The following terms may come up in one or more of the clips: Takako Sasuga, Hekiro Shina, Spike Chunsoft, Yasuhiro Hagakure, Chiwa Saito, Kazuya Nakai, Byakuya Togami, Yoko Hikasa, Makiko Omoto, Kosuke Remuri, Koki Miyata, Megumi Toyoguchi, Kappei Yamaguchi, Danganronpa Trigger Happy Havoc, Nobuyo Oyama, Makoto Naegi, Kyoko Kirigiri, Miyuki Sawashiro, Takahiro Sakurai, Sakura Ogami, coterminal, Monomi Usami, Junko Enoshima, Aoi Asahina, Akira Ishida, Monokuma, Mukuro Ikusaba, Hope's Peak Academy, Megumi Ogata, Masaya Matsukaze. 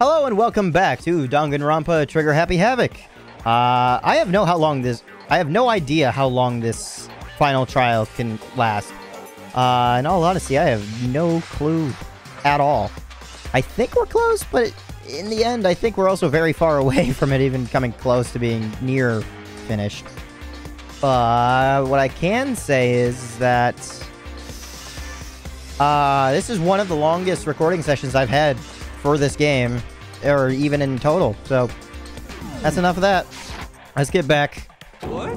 Hello and welcome back to Danganronpa Trigger Happy Havoc. I have no idea how long this final trial can last. In all honesty, I have no clue at all. I think we're close, but in the end, I think we're also very far away from it even coming close to being near finished. What I can say is that this is one of the longest recording sessions I've had for this game, or even in total. So that's enough of that. Let's get back. What?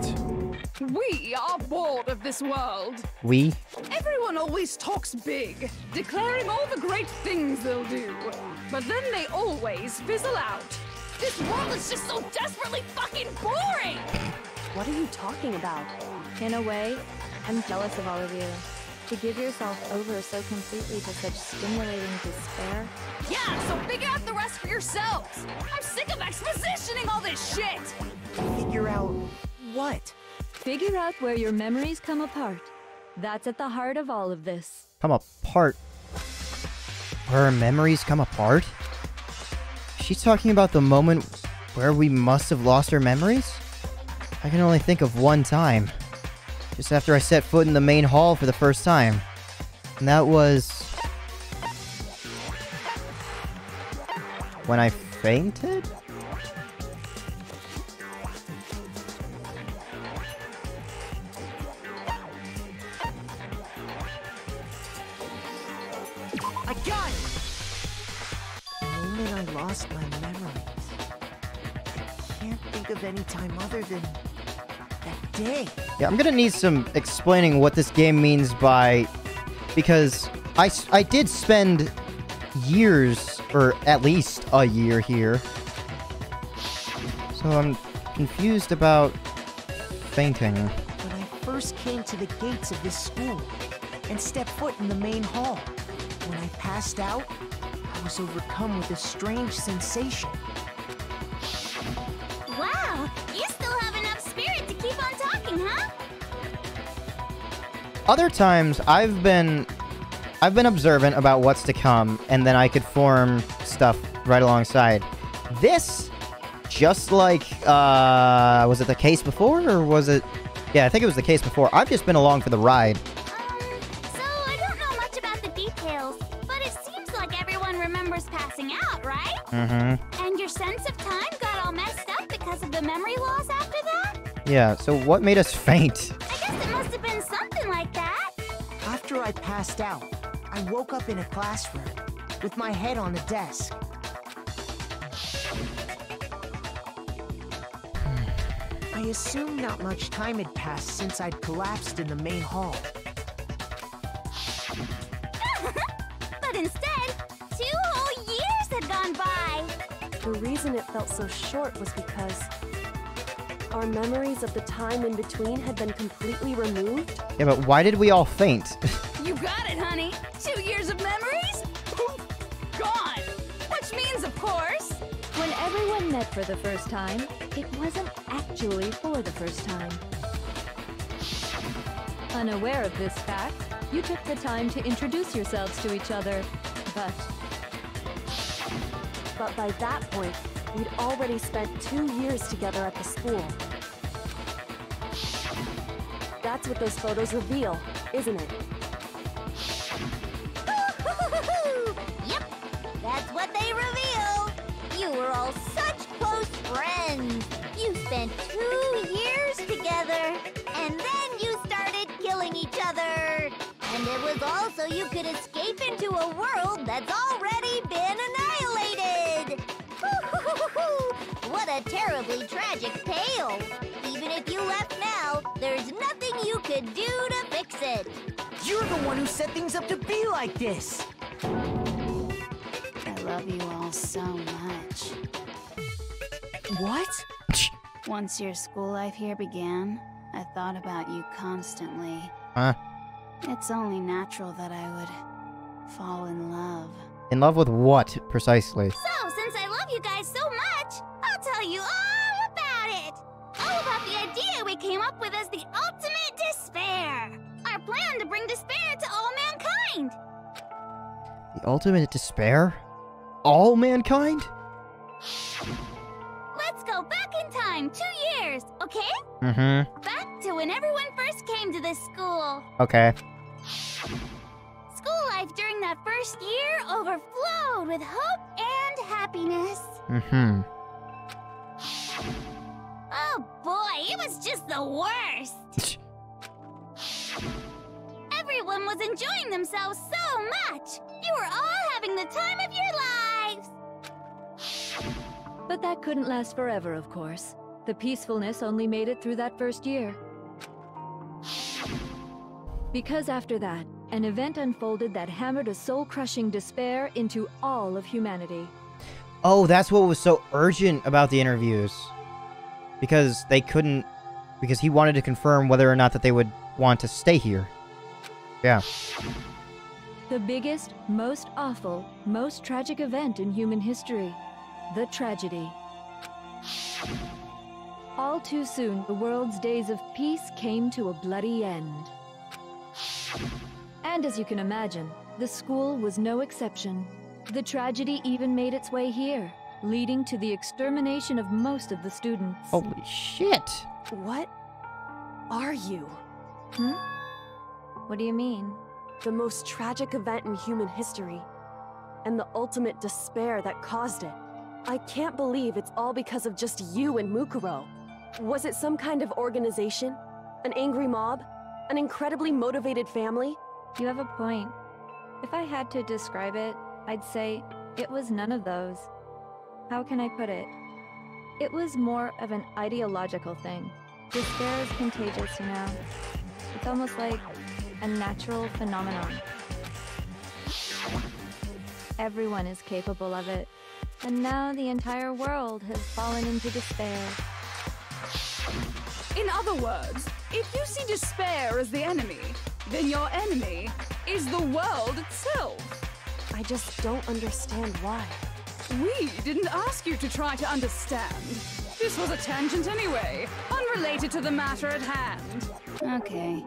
We are bored of this world. We? Everyone always talks big, declaring all the great things they'll do, but then they always fizzle out. This world is just so desperately fucking boring. What are you talking about? In a way, I'm jealous of all of you. To give yourself over so completely to such stimulating despair? Yeah, so figure out the rest for yourselves! I'm sick of expositioning all this shit! Figure out what? Figure out where your memories come apart. That's at the heart of all of this. Come apart? Her memories come apart? She's talking about the moment where we must have lost our memories? I can only think of one time. Just after I set foot in the main hall for the first time. And that was when I fainted? I got it! The moment I lost my memories. I can't think of any time other than that day. Yeah, I'm gonna need some explaining what this game means by... Because I did spend years, or at least a year here. So I'm confused about fainting. When I first came to the gates of this school and stepped foot in the main hall, when I passed out, I was overcome with a strange sensation. Wow, you still have enough spirit to keep on talking, huh? Other times, I've been observant about what's to come, and then I could form stuff right alongside. This, just like, was it the case before, or was it... Yeah, I think it was the case before. I've just been along for the ride. So I don't know much about the details, but it seems like everyone remembers passing out, right? Mm-hmm. And your sense of time got all messed up because of the memory loss after that? Yeah, so what made us faint? I guess it must have been something like that. After I passed out, I woke up in a classroom with my head on a desk. I assumed not much time had passed since I'd collapsed in the main hall. But instead, 2 whole years had gone by. The reason it felt so short was because our memories of the time in between had been completely removed. Yeah, but why did we all faint? You got it, honey. 2 years of memories? Poof, gone. Which means, of course... When everyone met for the first time, it wasn't actually for the first time. Unaware of this fact, you took the time to introduce yourselves to each other, but by that point, we'd already spent 2 years together at the school. That's what those photos reveal, isn't it? Yep, that's what they reveal. You were all such close friends. You spent 2 years together, and then you started killing each other. And it was all so you could escape into a world that's already been annihilated. What a terribly tragic tale. Even if you left now, there's nothing you could do to fix it. You're the one who set things up to be like this. I love you all so much. What? Once your school life here began, I thought about you constantly. Huh? It's only natural that I would fall in love. In love with what, precisely? So, since I love you guys so much, I'll tell you all about it! All about the idea we came up with as the ultimate despair! Our plan to bring despair to all mankind! The ultimate despair? all mankind? Let's go back in time 2 years, okay? Mm-hmm. Back to when everyone first came to this school. Okay. School life during that first year overflowed with hope and happiness. Mm-hmm. Oh boy, it was just the worst. Everyone was enjoying themselves so much. You were all having the time of your lives. But that couldn't last forever, of course. The peacefulness only made it through that first year. Because after that, an event unfolded that hammered a soul-crushing despair into all of humanity. Oh, that's what was so urgent about the interviews. Because they couldn't... Because he wanted to confirm whether or not that they would want to stay here. Yeah. The biggest, most awful, most tragic event in human history. The tragedy. All too soon, the world's days of peace came to a bloody end. And as you can imagine, the school was no exception. The tragedy even made its way here, leading to the extermination of most of the students. Holy shit! What are you? Hmm? What do you mean? The most tragic event in human history, and the ultimate despair that caused it. I can't believe it's all because of just you and Mukuro. Was it some kind of organization? An angry mob? An incredibly motivated family? You have a point. If I had to describe it, I'd say it was none of those. How can I put it? It was more of an ideological thing. Despair is contagious, you know. It's almost like a natural phenomenon. Everyone is capable of it. And now the entire world has fallen into despair. In other words, if you see despair as the enemy, then your enemy is the world itself. I just don't understand why. We didn't ask you to try to understand. This was a tangent anyway, unrelated to the matter at hand. Okay,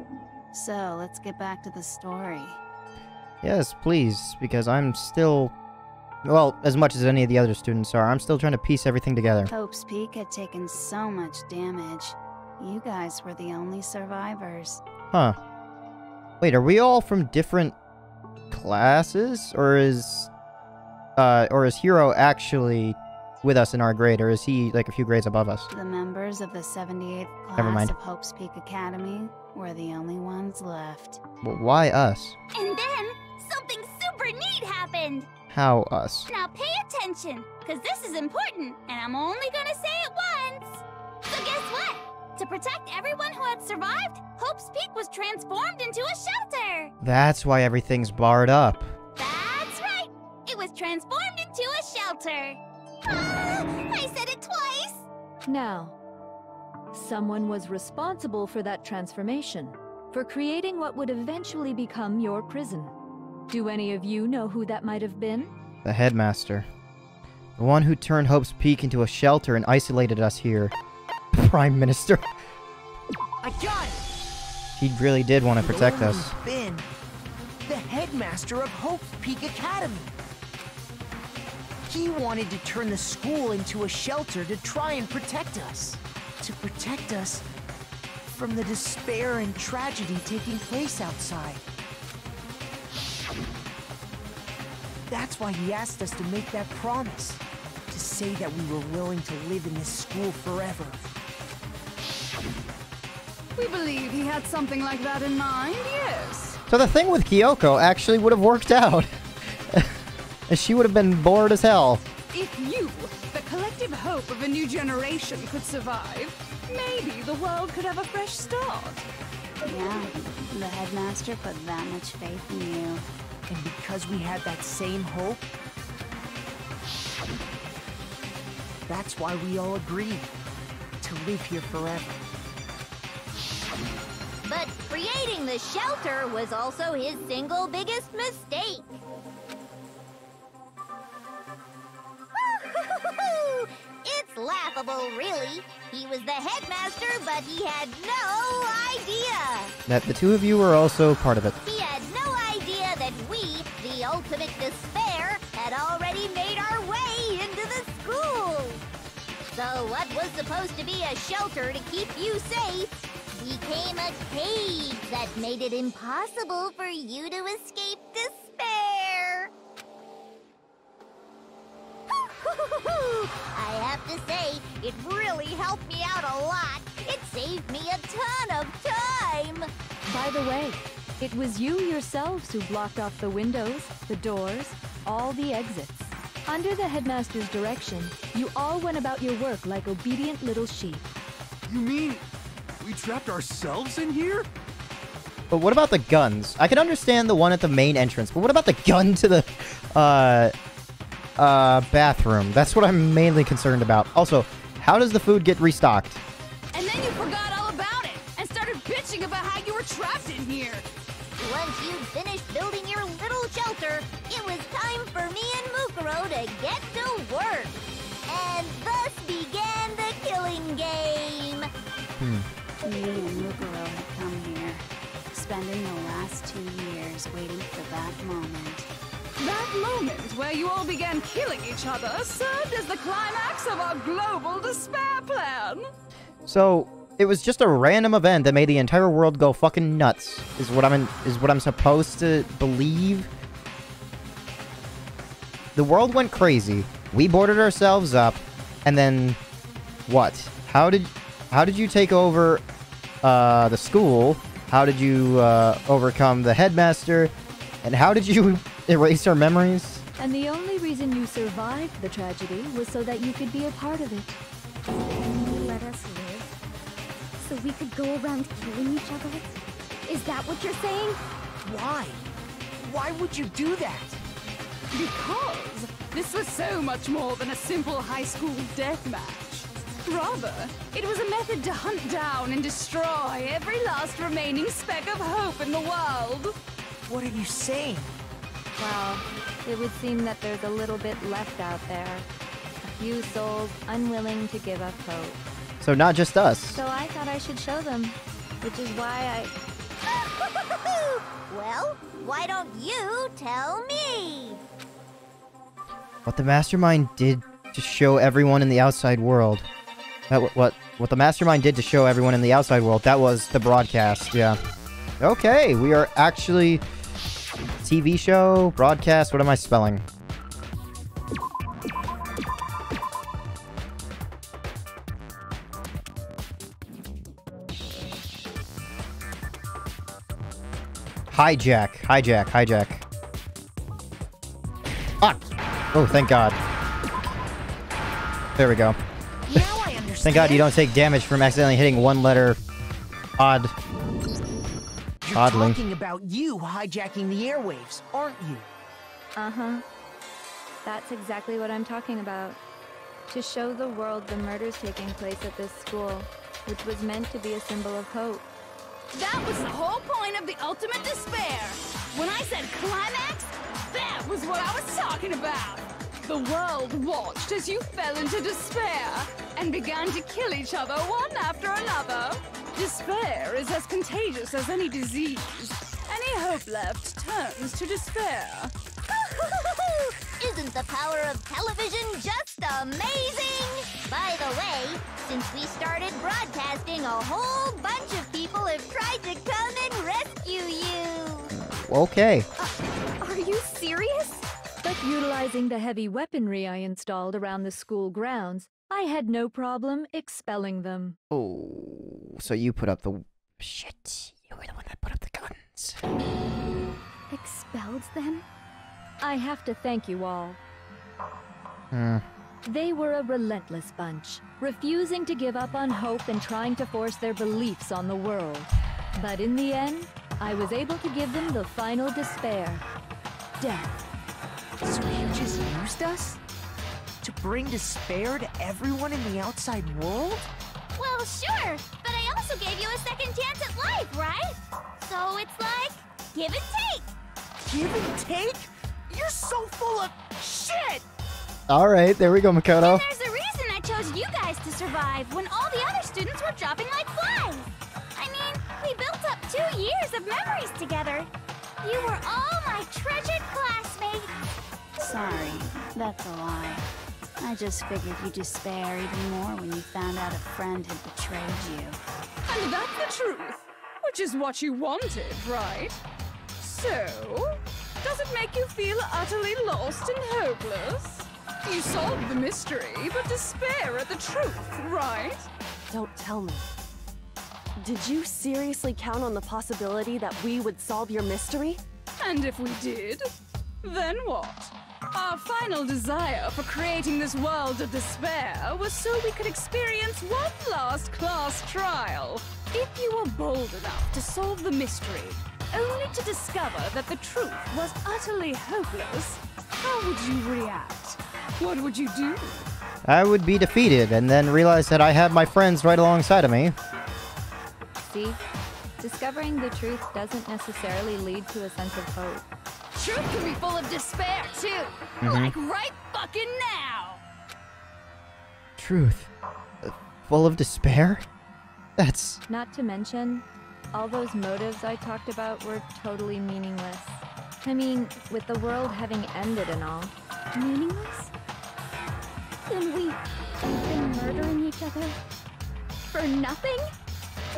so let's get back to the story. Yes, please, because I'm still... Well, as much as any of the other students are, I'm still trying to piece everything together. Hope's Peak had taken so much damage. You guys were the only survivors. Huh. Wait, are we all from different classes? Or is Hiro actually with us in our grade? Or is he, like, a few grades above us? The members of the 78th class of Hope's Peak Academy were the only ones left. Well, why us? And then, something super neat happened! How us? Now pay attention, because this is important, and I'm only gonna say it once! So guess what? To protect everyone who had survived, Hope's Peak was transformed into a shelter! That's why everything's barred up. That's right! It was transformed into a shelter! Ah, I said it twice! Now, someone was responsible for that transformation, for creating what would eventually become your prison. Do any of you know who that might have been? The headmaster. The one who turned Hope's Peak into a shelter and isolated us here. Prime Minister. I got it! He really did want to protect us. Ben, the headmaster of Hope's Peak Academy. He wanted to turn the school into a shelter to try and protect us. To protect us from the despair and tragedy taking place outside. That's why he asked us to make that promise. To say that we were willing to live in this school forever. We believe he had something like that in mind, yes. So the thing with Kyoko actually would have worked out. And she would have been bored as hell. If you, the collective hope of a new generation, could survive, maybe the world could have a fresh start. Yeah, the headmaster put that much faith in you. And because we had that same hope, that's why we all agreed to live here forever. But creating the shelter was also his single biggest mistake. It's laughable, really. He was the headmaster, but he had no idea that the two of you were also part of it. He had no idea that we, the ultimate despair, had already made our So what was supposed to be a shelter to keep you safe became a cave that made it impossible for you to escape despair. I have to say, it really helped me out a lot. It saved me a ton of time. By the way, it was you yourselves who blocked off the windows, the doors, all the exits. Under the headmaster's direction, you all went about your work like obedient little sheep. You mean we trapped ourselves in here? But what about the guns? I can understand the one at the main entrance, but what about the gun to the bathroom? That's what I'm mainly concerned about. Also, how does the food get restocked? And then you forgot all about it and started bitching about how you were trapped in here. Once you finished building your little shelter, it was time for me and Mukuro to get to work. And thus began the killing game. Me and Mukuro had come here, spending the last 2 years waiting for that moment. That moment where you all began killing each other served as the climax of our global despair plan. So it was just a random event that made the entire world go fucking nuts, is what I'm supposed to believe? The world went crazy. We boarded ourselves up, and then what? How did you take over the school? How did you overcome the headmaster? And how did you erase our memories? And the only reason you survived the tragedy was so that you could be a part of it. You let us live? So we could go around killing each other? Is that what you're saying? Why? Why would you do that? Because this was so much more than a simple high school deathmatch. Rather, it was a method to hunt down and destroy every last remaining speck of hope in the world. What are you saying? Well, it would seem that there's a little bit left out there. A few souls unwilling to give up hope. So not just us. So I thought I should show them, which is why I... Well, why don't you tell me? What the mastermind did to show everyone in the outside world. What the mastermind did to show everyone in the outside world, that was the broadcast, yeah. Okay, we are actually... TV show, broadcast, what am I spelling? Hijack, hijack, hijack. Fuck! Oh, thank God. There we go. Now I understand. Thank God you don't take damage from accidentally hitting one letter. Oddly. You're talking about you hijacking the airwaves, aren't you? Uh-huh. That's exactly what I'm talking about. To show the world the murders taking place at this school, which was meant to be a symbol of hope. That was the whole point of the ultimate despair. When I said climax, that was what I was talking about. The world watched as you fell into despair and began to kill each other one after another. Despair is as contagious as any disease. Any hope left turns to despair. Isn't the power of television just amazing? By the way, since we started broadcasting, a whole bunch of people have tried to come and rescue you. Okay. Are you serious? But utilizing the heavy weaponry I installed around the school grounds, I had no problem expelling them. Oh, so you put up the... Shit, you were the one that put up the guns. Expelled them? I have to thank you all. They were a relentless bunch, refusing to give up on hope and trying to force their beliefs on the world. But in the end, I was able to give them the final despair. Death. So you just used us? To bring despair to everyone in the outside world? Well, sure, but I also gave you a second chance at life, right? So it's like, give and take. Give and take? You're so full of shit! Alright, there we go, Makoto. And there's a reason I chose you guys to survive when all the other students were dropping like flies. I mean, we built up 2 years of memories together. You were all my treasured classmates. Sorry, that's a lie. I just figured you'd despair even more when you found out a friend had betrayed you. And that's the truth, which is what you wanted, right? So, does it make you feel utterly lost and hopeless? You solved the mystery, but despair at the truth, right? Don't tell me. Did you seriously count on the possibility that we would solve your mystery? And if we did, then what? Our final desire for creating this world of despair was so we could experience one last class trial. If you were bold enough to solve the mystery, only to discover that the truth was utterly hopeless, how would you react? What would you do? I would be defeated and then realize that I have my friends right alongside of me. See? Discovering the truth doesn't necessarily lead to a sense of hope. Truth can be full of despair, too! Like right fucking now! Truth? Full of despair? That's... Not to mention, all those motives I talked about were totally meaningless. I mean, with the world having ended and all. Meaningless? Then we've been murdering each other? For nothing?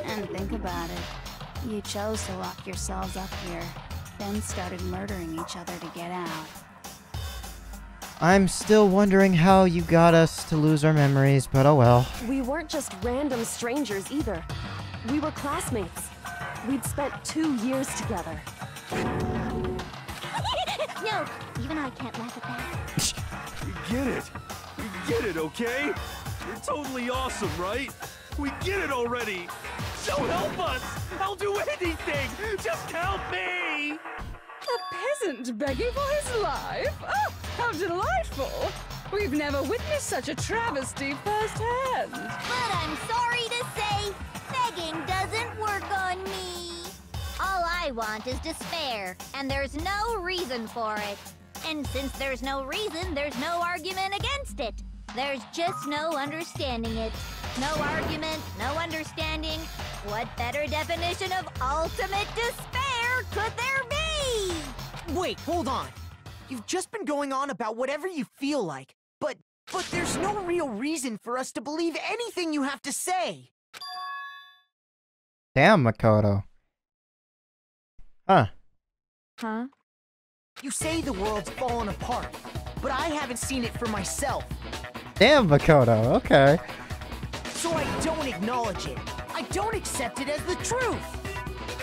And think about it. You chose to lock yourselves up here. Then started murdering each other to get out. I'm still wondering how you got us to lose our memories, but oh well. We weren't just random strangers either. We were classmates. We'd spent 2 years together. No, even I can't laugh at that. We get it, okay? You're totally awesome, right? We get it already! So help us! I'll do anything! Just help me! A peasant begging for his life? Oh, how delightful! We've never witnessed such a travesty firsthand. But I'm sorry to say, begging doesn't work on me. All I want is despair, and there's no reason for it. And since there's no reason, there's no argument against it. There's just no understanding it. No argument, no understanding. What better definition of ultimate despair could there be? Wait, hold on. You've just been going on about whatever you feel like, but there's no real reason for us to believe anything you have to say. Damn, Makoto. Huh. Huh? You say the world's fallen apart, but I haven't seen it for myself. Damn, Makoto, okay. So I don't acknowledge it. I don't accept it as the truth.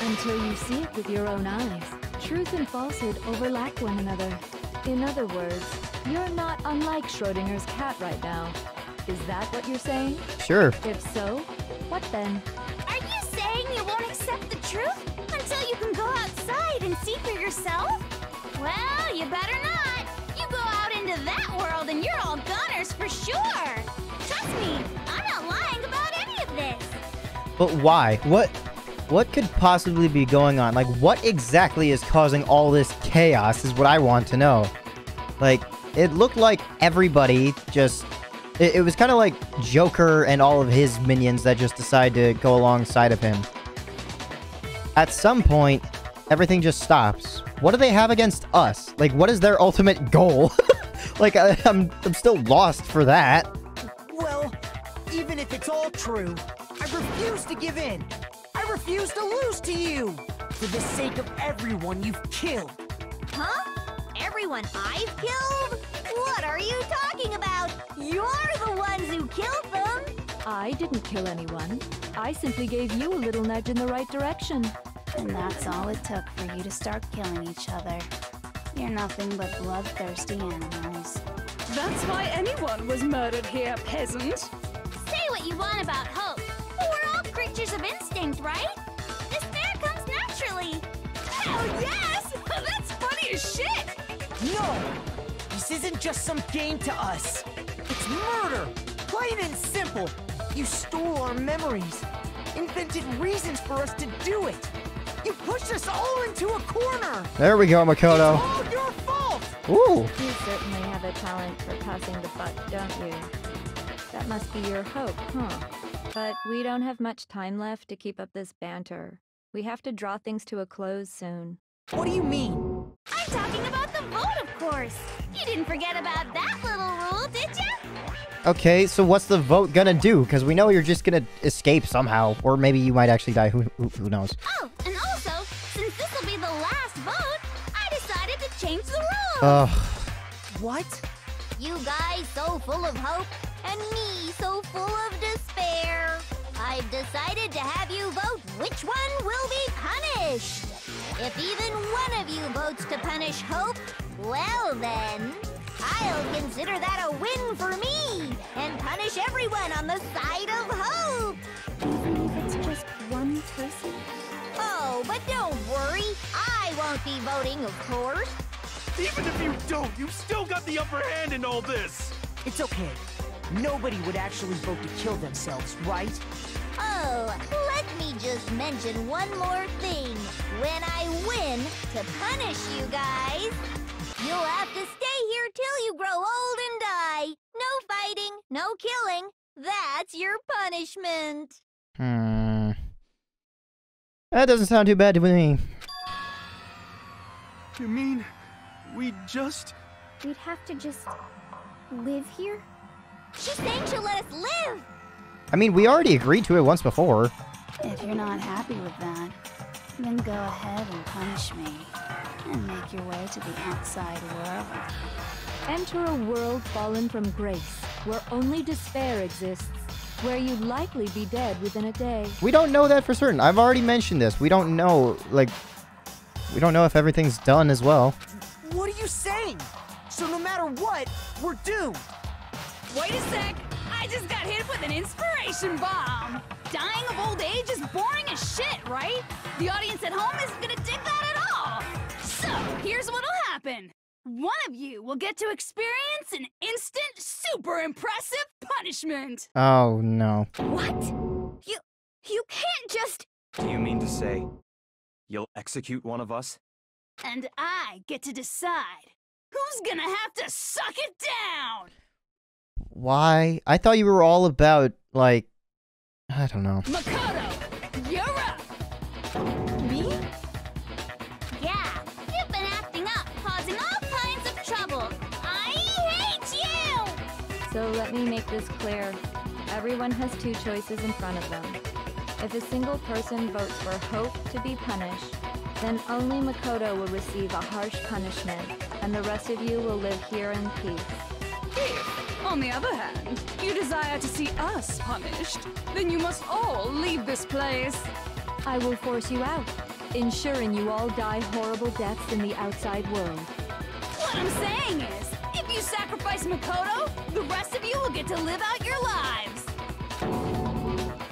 Until you see it with your own eyes. Truth and falsehood overlap one another. In other words, you're not unlike Schrodinger's cat right now. Is that what you're saying? Sure. If so, what then? Are you saying you won't accept the truth until you can go outside and see for yourself? Well, you better not. You go out into that world and you're all gunners for sure. Trust me. But why? What could possibly be going on? Like, what exactly is causing all this chaos is what I want to know. Like, it looked like everybody just... It was kind of like Joker and all of his minions that just decide to go alongside of him. At some point, everything just stops. What do they have against us? Like, what is their ultimate goal? Like, I'm still lost for that. Well, even if it's all true... I refuse to give in! I refuse to lose to you! For the sake of everyone you've killed! Huh? Everyone I've killed? What are you talking about? You're the ones who killed them! I didn't kill anyone. I simply gave you a little nudge in the right direction. And that's all it took for you to start killing each other. You're nothing but bloodthirsty animals. That's why anyone was murdered here, peasant! Say what you want about hope! Of instinct, right? Despair comes naturally. Hell yes! That's funny as shit! No! This isn't just some game to us. It's murder! Plain and simple! You stole our memories. Invented reasons for us to do it. You pushed us all into a corner! There we go, Makoto. It's all your fault! Ooh! You certainly have a talent for passing the buck, don't you? That must be your hope, huh? But we don't have much time left to keep up this banter. We have to draw things to a close soon. What do you mean? I'm talking about the vote, of course! You didn't forget about that little rule, did you? Okay, so what's the vote gonna do? Because we know you're just gonna escape somehow. Or maybe you might actually die. Who knows? Oh, and also, since this will be the last vote, I decided to change the rules! What? You guys so full of hope, and me so full of despair. I've decided to have you vote which one will be punished. If even one of you votes to punish Hope, well then... I'll consider that a win for me, and punish everyone on the side of hope! Even if it's just one person? Oh, but don't worry, I won't be voting, of course. Even if you don't, you've still got the upper hand in all this! It's okay. Nobody would actually vote to kill themselves, right? Oh, let me just mention one more thing. When I win, to punish you guys, you'll have to stay here till you grow old and die. No fighting, no killing. That's your punishment. That doesn't sound too bad to me. You mean we'd have to just live here? She's saying she'll let us live! I mean, we already agreed to it once before. If you're not happy with that, then go ahead and punish me. And make your way to the outside world. Enter a world fallen from grace, where only despair exists, where you'd likely be dead within a day. We don't know that for certain. I've already mentioned this. We don't know, like... We don't know if everything's done as well. What are you saying? So no matter what, we're doomed! Wait a sec! I just got hit with an inspiration bomb! Dying of old age is boring as shit, right? The audience at home isn't gonna dig that at all! So, here's what'll happen. One of you will get to experience an instant, super impressive punishment. Oh, no. What? You can't just... Do you mean to say you'll execute one of us? And I get to decide who's gonna have to suck it down! Why? I thought you were all about, like... I don't know. Makoto, you're up! Me? Yeah, you've been acting up, causing all kinds of trouble. I hate you! So let me make this clear. Everyone has two choices in front of them. If a single person votes for Hope to be punished, then only Makoto will receive a harsh punishment, and the rest of you will live here in peace. If, on the other hand, you desire to see us punished, then you must all leave this place. I will force you out, ensuring you all die horrible deaths in the outside world. What I'm saying is, if you sacrifice Makoto, the rest of you will get to live out your lives.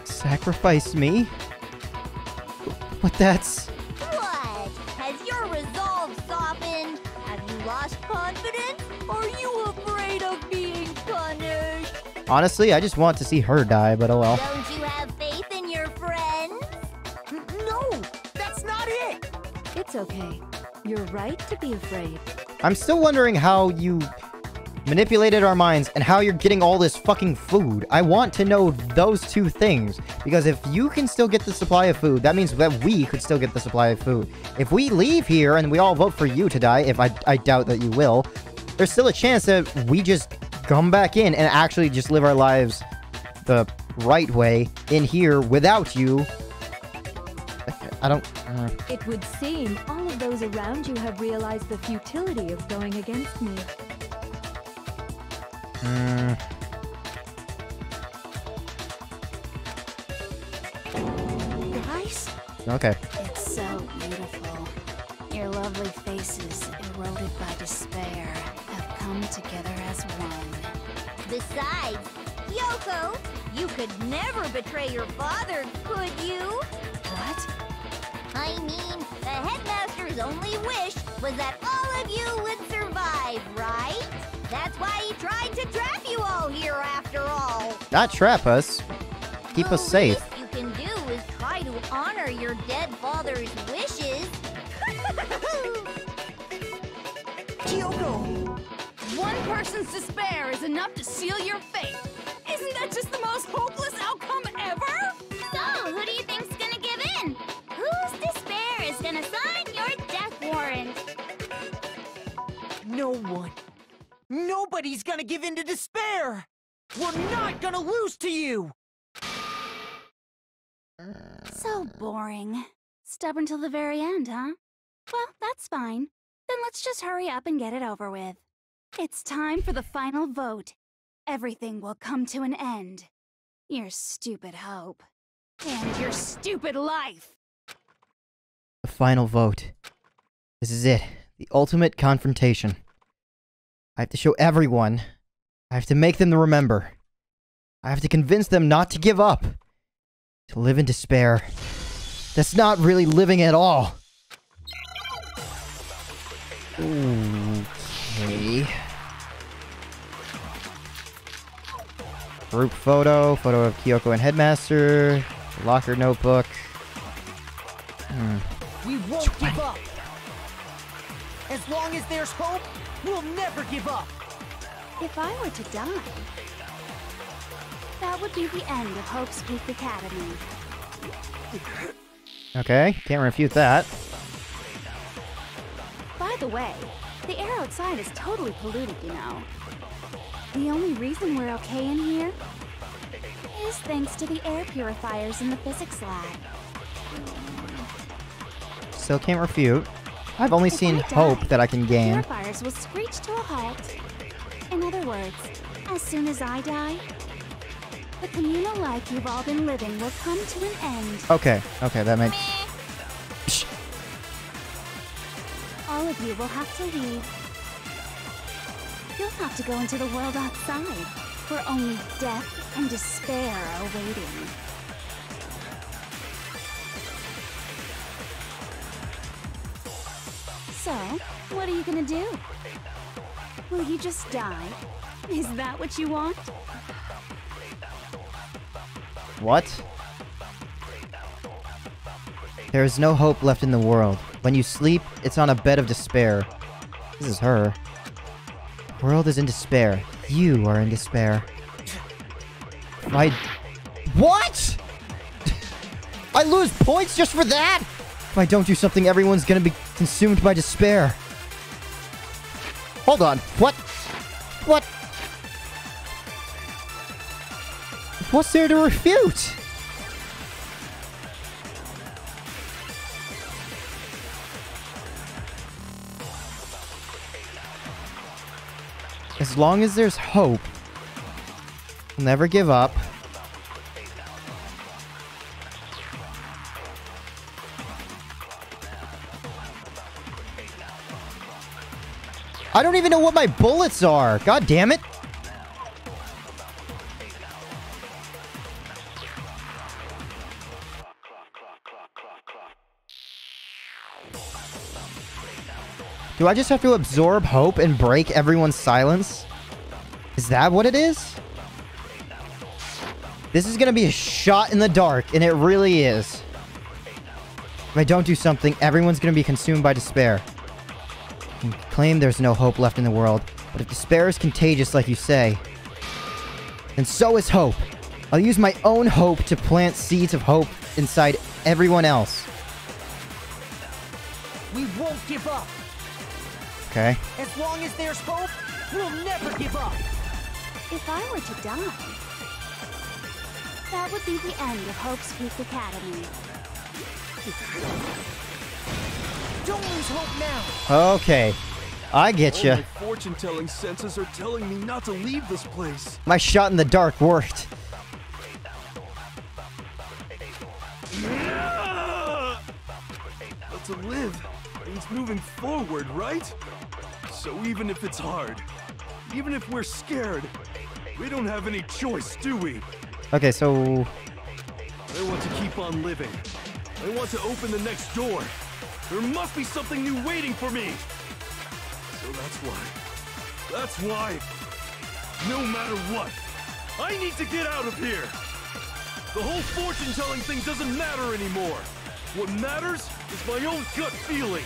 Sacrifice me? But that's... What? Has your resolve softened? Have you lost confidence? Are you afraid of being punished? Honestly, I just want to see her die, but oh well. Don't you have faith in your friends? No, that's not it! It's okay. You're right to be afraid. I'm still wondering how you manipulated our minds and how you're getting all this fucking food. I want to know those two things. Because if you can still get the supply of food, that means that we could still get the supply of food. If we leave here and we all vote for you to die, if I doubt that you will, there's still a chance that we just come back in and actually just live our lives the right way in here without you. I don't... It would seem all of those around you have realized the futility of going against me. Guys? Okay. It's so beautiful. Your lovely faces, eroded by despair, have come together as one. Besides, Kyoko, you could never betray your father, could you? What? I mean, the headmaster's only wish was that all of you would survive, right? That's why he tried to trap you all here after all. Not trap us. Keep us safe. The least you can do is try to honor your dead father's wishes. Kyoko! One person's despair is enough to seal your fate. Isn't that just the most hopeless outcome ever? So, who do you think's gonna give in? Whose despair is gonna sign your death warrant? No one. Nobody's gonna give in to despair! We're I'm not gonna lose to you! So boring. Stubborn till the very end, huh? Well, that's fine. Then let's just hurry up and get it over with. It's time for the final vote. Everything will come to an end. Your stupid hope. And your stupid life! The final vote. This is it. The ultimate confrontation. I have to show everyone. I have to make them remember. I have to convince them not to give up. To live in despair. That's not really living at all. Okay. Group photo. Photo of Kyoko and Headmaster. Locker notebook. We won't give up. As long as there's hope, we'll never give up. If I were to die, that would be the end of Hope's Peak Academy. Okay, can't refute that. By the way, the air outside is totally polluted, you know. The only reason we're okay in here is thanks to the air purifiers in the physics lab. Still can't refute. I've only seen hope that I can gain. The purifiers will screech to a halt. In other words, as soon as I die, the communal life you've all been living will come to an end. Okay, that makes... Psh. All of you will have to leave. You'll have to go into the world outside, where only death and despair are waiting. So, what are you gonna do? Will you just die? Is that what you want? What? There is no hope left in the world. When you sleep, it's on a bed of despair. This is her. The world is in despair. You are in despair. What?! I lose points just for that?! If I don't do something, everyone's gonna be consumed by despair. Hold on. What? What's there to refute? As long as there's hope, we'll never give up. I don't even know what my bullets are. God damn it. Do I just have to absorb hope and break everyone's silence? Is that what it is? This is gonna be a shot in the dark, and it really is. If I don't do something, everyone's gonna be consumed by despair. You can claim there's no hope left in the world, but if despair is contagious like you say, then so is hope. I'll use my own hope to plant seeds of hope inside everyone else. We won't give up. Okay. As long as there's hope, we'll never give up. If I were to die, that would be the end of Hope's Peak Academy. Don't lose hope now. Okay, I get you. My fortune-telling senses are telling me not to leave this place. My shot in the dark worked. Yeah! But to live means moving forward, right? So even if it's hard, even if we're scared, we don't have any choice, do we? Okay, so I want to keep on living. I want to open the next door. There must be something new waiting for me! So that's why, no matter what, I need to get out of here! The whole fortune-telling thing doesn't matter anymore! What matters is my own gut feelings!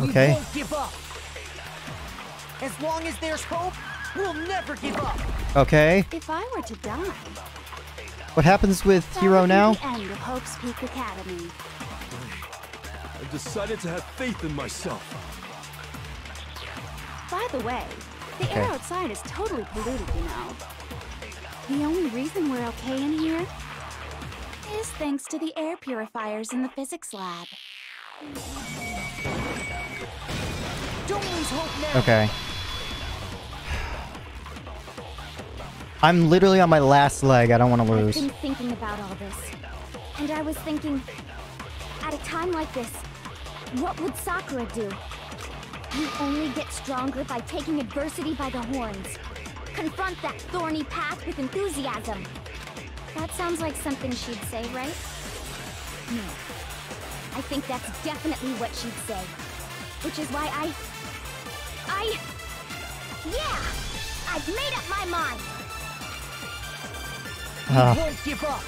Okay. We won't give up! As long as there's hope, we'll never give up! Okay. If I were to die... What happens with Hiro now? The end of Hope's Peak Academy. I've decided to have faith in myself. By the way, The air outside is totally polluted, you know. The only reason we're okay in here is thanks to the air purifiers in the physics lab. Don't lose hope now. Okay. I'm literally on my last leg. I don't want to lose. I've been thinking about all this. And I was thinking, at a time like this, what would Sakura do? You only get stronger by taking adversity by the horns. Confront that thorny path with enthusiasm. That sounds like something she'd say, right? No. I think that's definitely what she'd say. Which is why I've made up my mind. You won't give up.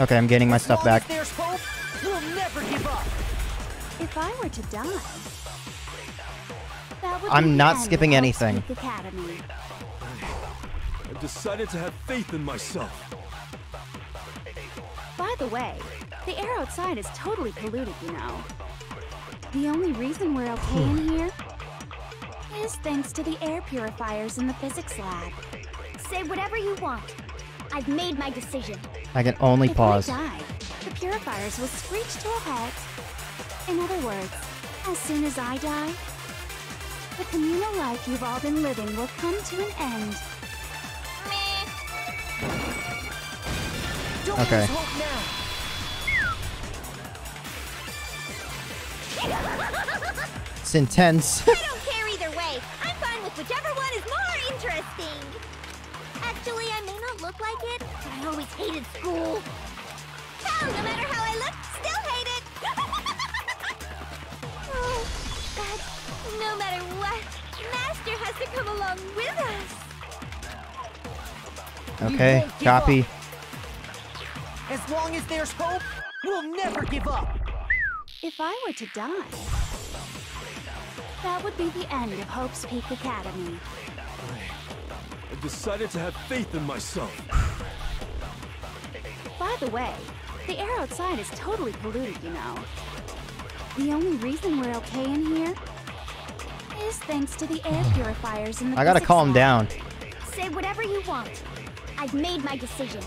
Okay, I'm getting my stuff back. There's hope, we'll never give up. If I were to die, that would I'm not skipping anything. I've decided to have faith in myself. By the way, the air outside is totally polluted, you know. The only reason we're okay in here is thanks to the air purifiers in the physics lab. Say whatever you want. I've made my decision. I can only pause. If we die, the purifiers will screech to a halt. In other words, as soon as I die, the communal life you've all been living will come to an end. Me. Don't lose hope now. It's intense. I don't care either way. I'm fine with whichever one is more interesting. Actually, I may not look like it, but I always hated school. Hell, no matter how I looked, still hate it. Oh, but no matter what, Master has to come along with us. Okay, copy. As long as there's hope, we'll never give up. If I were to die, that would be the end of Hope's Peak Academy. I've decided to have faith in myself. By the way, the air outside is totally polluted, you know. The only reason we're okay in here is thanks to the air purifiers in the I gotta calm down. Say whatever you want. I've made my decision.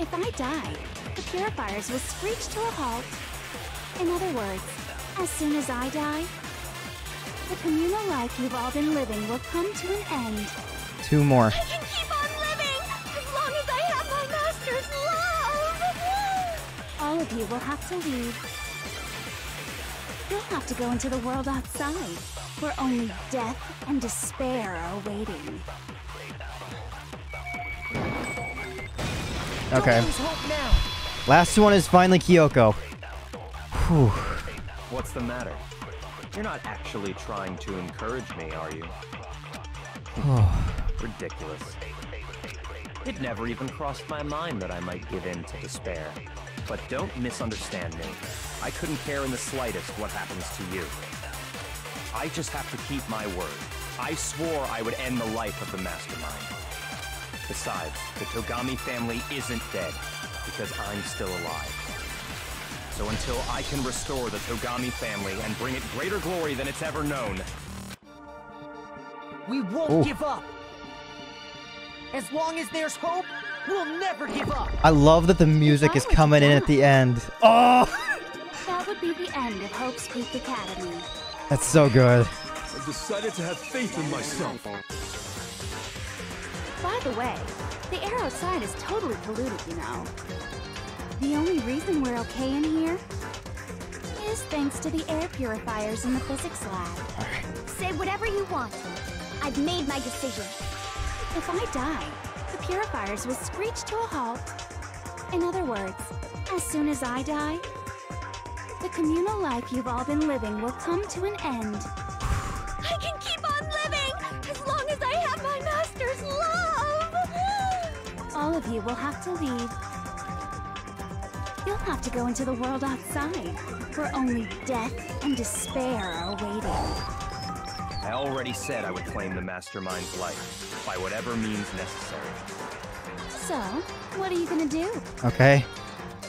If I die, the purifiers will screech to a halt. In other words, as soon as I die, the communal life you've all been living will come to an end. Two more. I can keep on living as long as I have my master's love. All of you will have to leave. You'll have to go into the world outside, where only death and despair are waiting. Okay. Last one is finally Kyoko. Whew. What's the matter? You're not actually trying to encourage me, are you? Ridiculous. It never even crossed my mind that I might give in to despair. But don't misunderstand me. I couldn't care in the slightest what happens to you. I just have to keep my word. I swore I would end the life of the mastermind. Besides, the Togami family isn't dead, because I'm still alive. So until I can restore the Togami family and bring it greater glory than it's ever known, we won't give up. As long as there's hope, we'll never give up. I love that the music is coming in at the end. Oh! That would be the end of Hope's Peak Academy. That's so good. I've decided to have faith in myself. By the way, the air outside is totally polluted, you know. The only reason we're okay in here is thanks to the air purifiers in the physics lab. Say whatever you want. I've made my decision. If I die, the purifiers will screech to a halt. In other words, as soon as I die, the communal life you've all been living will come to an end. I can keep on living as long as I have my master's love. All of you will have to leave. You'll have to go into the world outside, where only death and despair are waiting. I already said I would claim the mastermind's life, by whatever means necessary. So, what are you gonna do? Okay.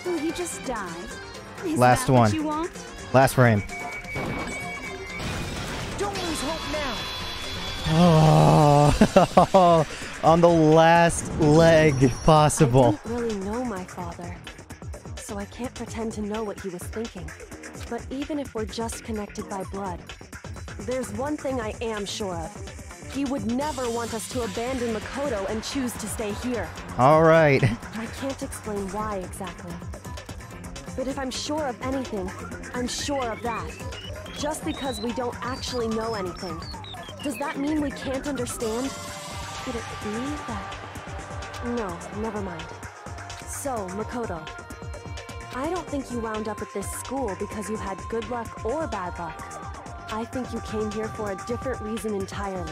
Will you just die? Is last one. You want? Last frame. Don't lose hope now. Oh, on the last leg possible. I don't really know my father, so I can't pretend to know what he was thinking. But even if we're just connected by blood, there's one thing I am sure of. He would never want us to abandon Makoto and choose to stay here. All right. I can't explain why exactly. But if I'm sure of anything, I'm sure of that. Just because we don't actually know anything, does that mean we can't understand? Could it be that... No, never mind. So, Makoto, I don't think you wound up at this school because you had good luck or bad luck. I think you came here for a different reason entirely.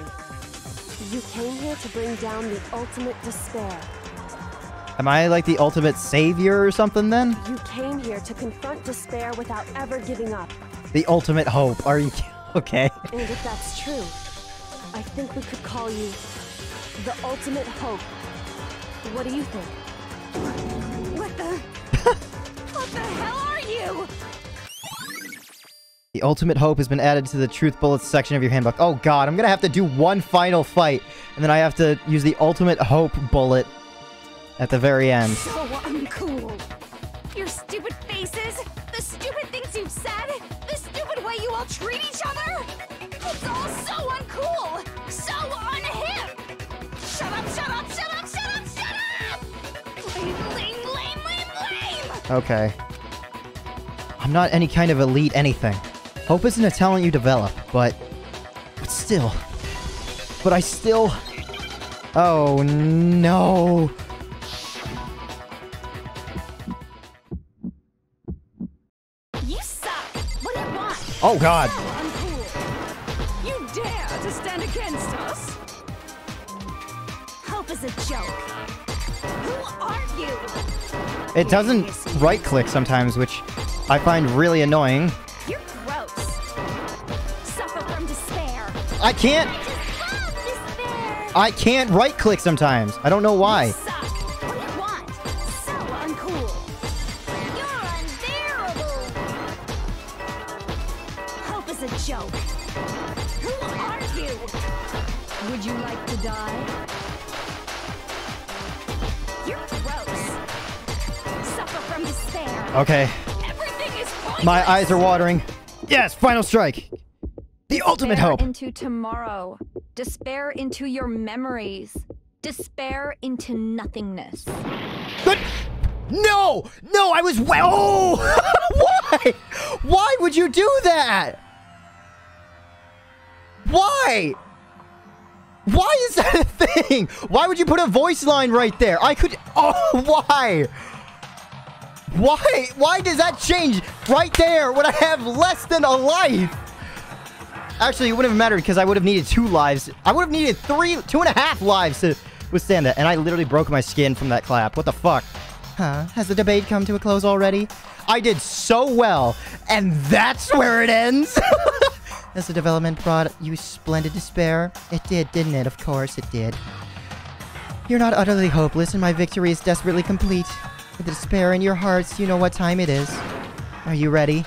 You came here to bring down the ultimate despair. Am I like the ultimate savior or something then? You came here to confront despair without ever giving up. The ultimate hope. Are you okay? And if that's true, I think we could call you the ultimate hope. What do you think? What the? What the hell are you? The ultimate hope has been added to the truth bullets section of your handbook. Oh god, I'm gonna have to do one final fight, and then I have to use the ultimate hope bullet at the very end. So uncool. Your stupid faces, the stupid things you've said, the stupid way you all treat each other. It's all so uncool. So on him. Shut up, shut up, shut up, shut up, shut up! Lame. Okay. I'm not any kind of elite anything. Hope isn't a talent you develop, but still. Oh no. Oh god! You dare to stand against us? Hope is a joke. Who are you? It doesn't right-click sometimes, which I find really annoying. You're gross. Suffer from despair. I can't. I can't right-click sometimes. I don't know why. Okay. My eyes are watering. Yes, final strike. The ultimate hope. Despair into tomorrow. Despair into your memories. Despair into nothingness. But no! No, I was well. Oh! Why? Why would you do that? Why? Why is that a thing? Why would you put a voice line right there? I could. Oh, why? Why? Why does that change right there when I have less than a life? Actually, it wouldn't have mattered because I would have needed 2 lives. I would have needed 2.5 lives to withstand that. And I literally broke my skin from that clap. What the fuck? Huh? Has the debate come to a close already? I did so well. And that's where it ends. As a development prod, you splendid despair. It did, didn't it? Of course it did. You're not utterly hopeless and my victory is desperately complete. The despair in your hearts, you know what time it is. Are you ready?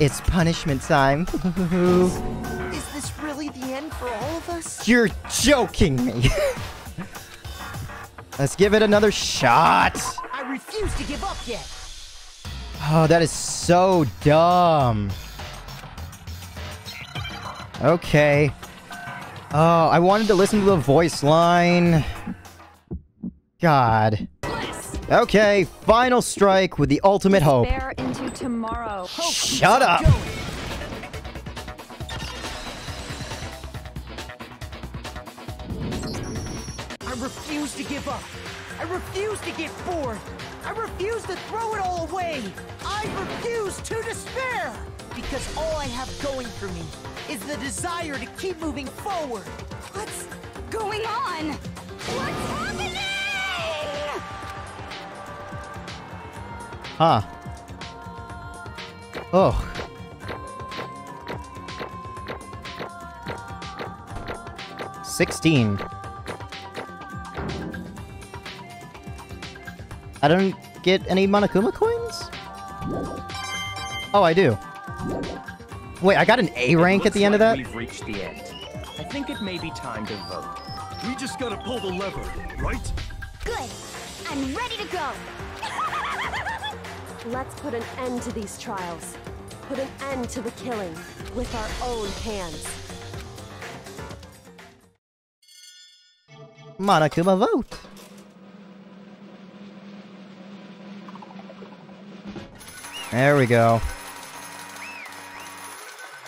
It's punishment time. Is this really the end for all of us? You're joking me. Let's give it another shot. I refuse to give up yet. Oh, that is so dumb. Okay. Oh, I wanted to listen to the voice line. God. Okay, final strike with the ultimate hope. Into tomorrow. Hope. Shut up! I refuse to give up. I refuse to get bored. I refuse to throw it all away. I refuse to despair. Because all I have going for me is the desire to keep moving forward. What's going on? What's happening? Huh. Oh. I don't get any Monokuma coins? Oh, I do. Wait, I got an A rank at the end of that? We've reached the end. I think it may be time to vote. We just gotta pull the lever, right? Good. I'm ready to go. Let's put an end to these trials. Put an end to the killing with our own hands. Monokuma, vote. There we go.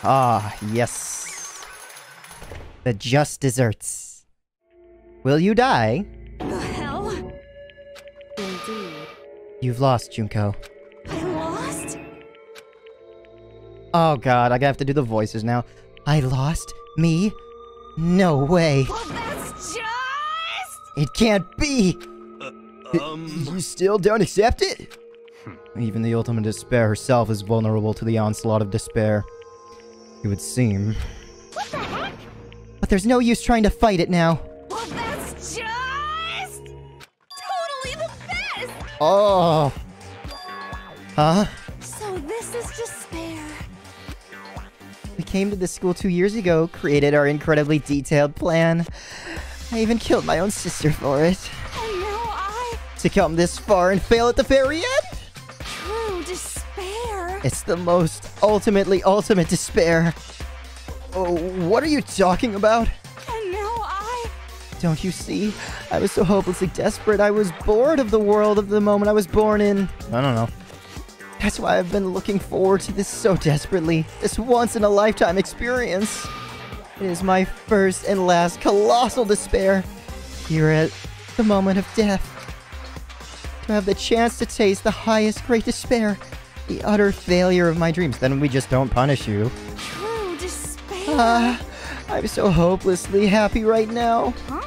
Ah, yes. The just desserts. Will you die? The hell? Indeed. You've lost, Junko. I lost? Oh god, I have to do the voices now. I lost? Me? No way. Well, that's just... It can't be! You still don't accept it? Even the ultimate despair herself is vulnerable to the onslaught of despair. It would seem. What the heck? But there's no use trying to fight it now. Well, that's just... totally the best! Oh! Huh? So this is despair. We came to this school 2 years ago, created our incredibly detailed plan. I even killed my own sister for it. And now I... To come this far and fail at the very end? True despair. It's the most ultimate despair. Oh, what are you talking about? And now I... Don't you see? I was so hopelessly desperate. I was bored of the world of the moment I was born in. I don't know. That's why I've been looking forward to this so desperately. This once-in-a-lifetime experience. It is my first and last colossal despair. Here at the moment of death. To have the chance to taste the highest great despair. The utter failure of my dreams. Then we just don't punish you. True despair. I'm so hopelessly happy right now. Huh?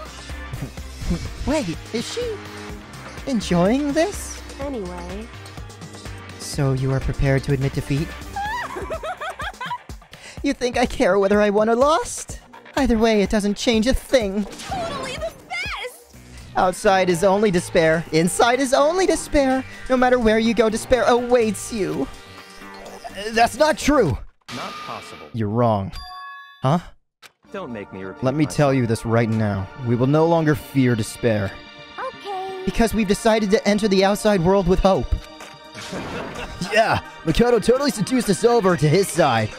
Wait, is she enjoying this? Anyway. So you are prepared to admit defeat? You think I care whether I won or lost? Either way, it doesn't change a thing. Totally the best! Outside is only despair. Inside is only despair. No matter where you go, despair awaits you. That's not true. Not possible. You're wrong. Huh? Don't make me repeat. Let me tell you this right now. We will no longer fear despair. Okay. Because we've decided to enter the outside world with hope. Yeah, Makoto totally seduced us over to his side.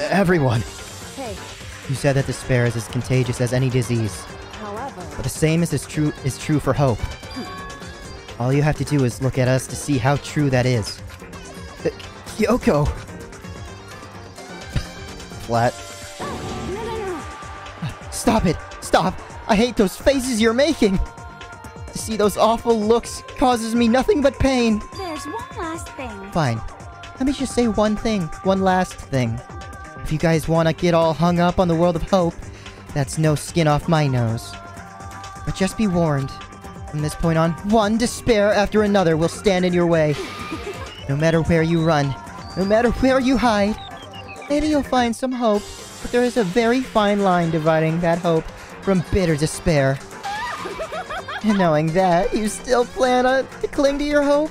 Everyone. Hey. You said that despair is as contagious as any disease. But the same is true for hope. All you have to do is look at us to see how true that is. Kyoko! Flat. No. Stop it! Stop! I hate those faces you're making! To see those awful looks causes me nothing but pain. There's one last thing. Fine. Let me just say one thing. One last thing. If you guys want to get all hung up on the world of hope, that's no skin off my nose. But just be warned, from this point on, one despair after another will stand in your way. No matter where you run, no matter where you hide, maybe you'll find some hope, but there is a very fine line dividing that hope from bitter despair. And knowing that, you still plan on to cling to your hope?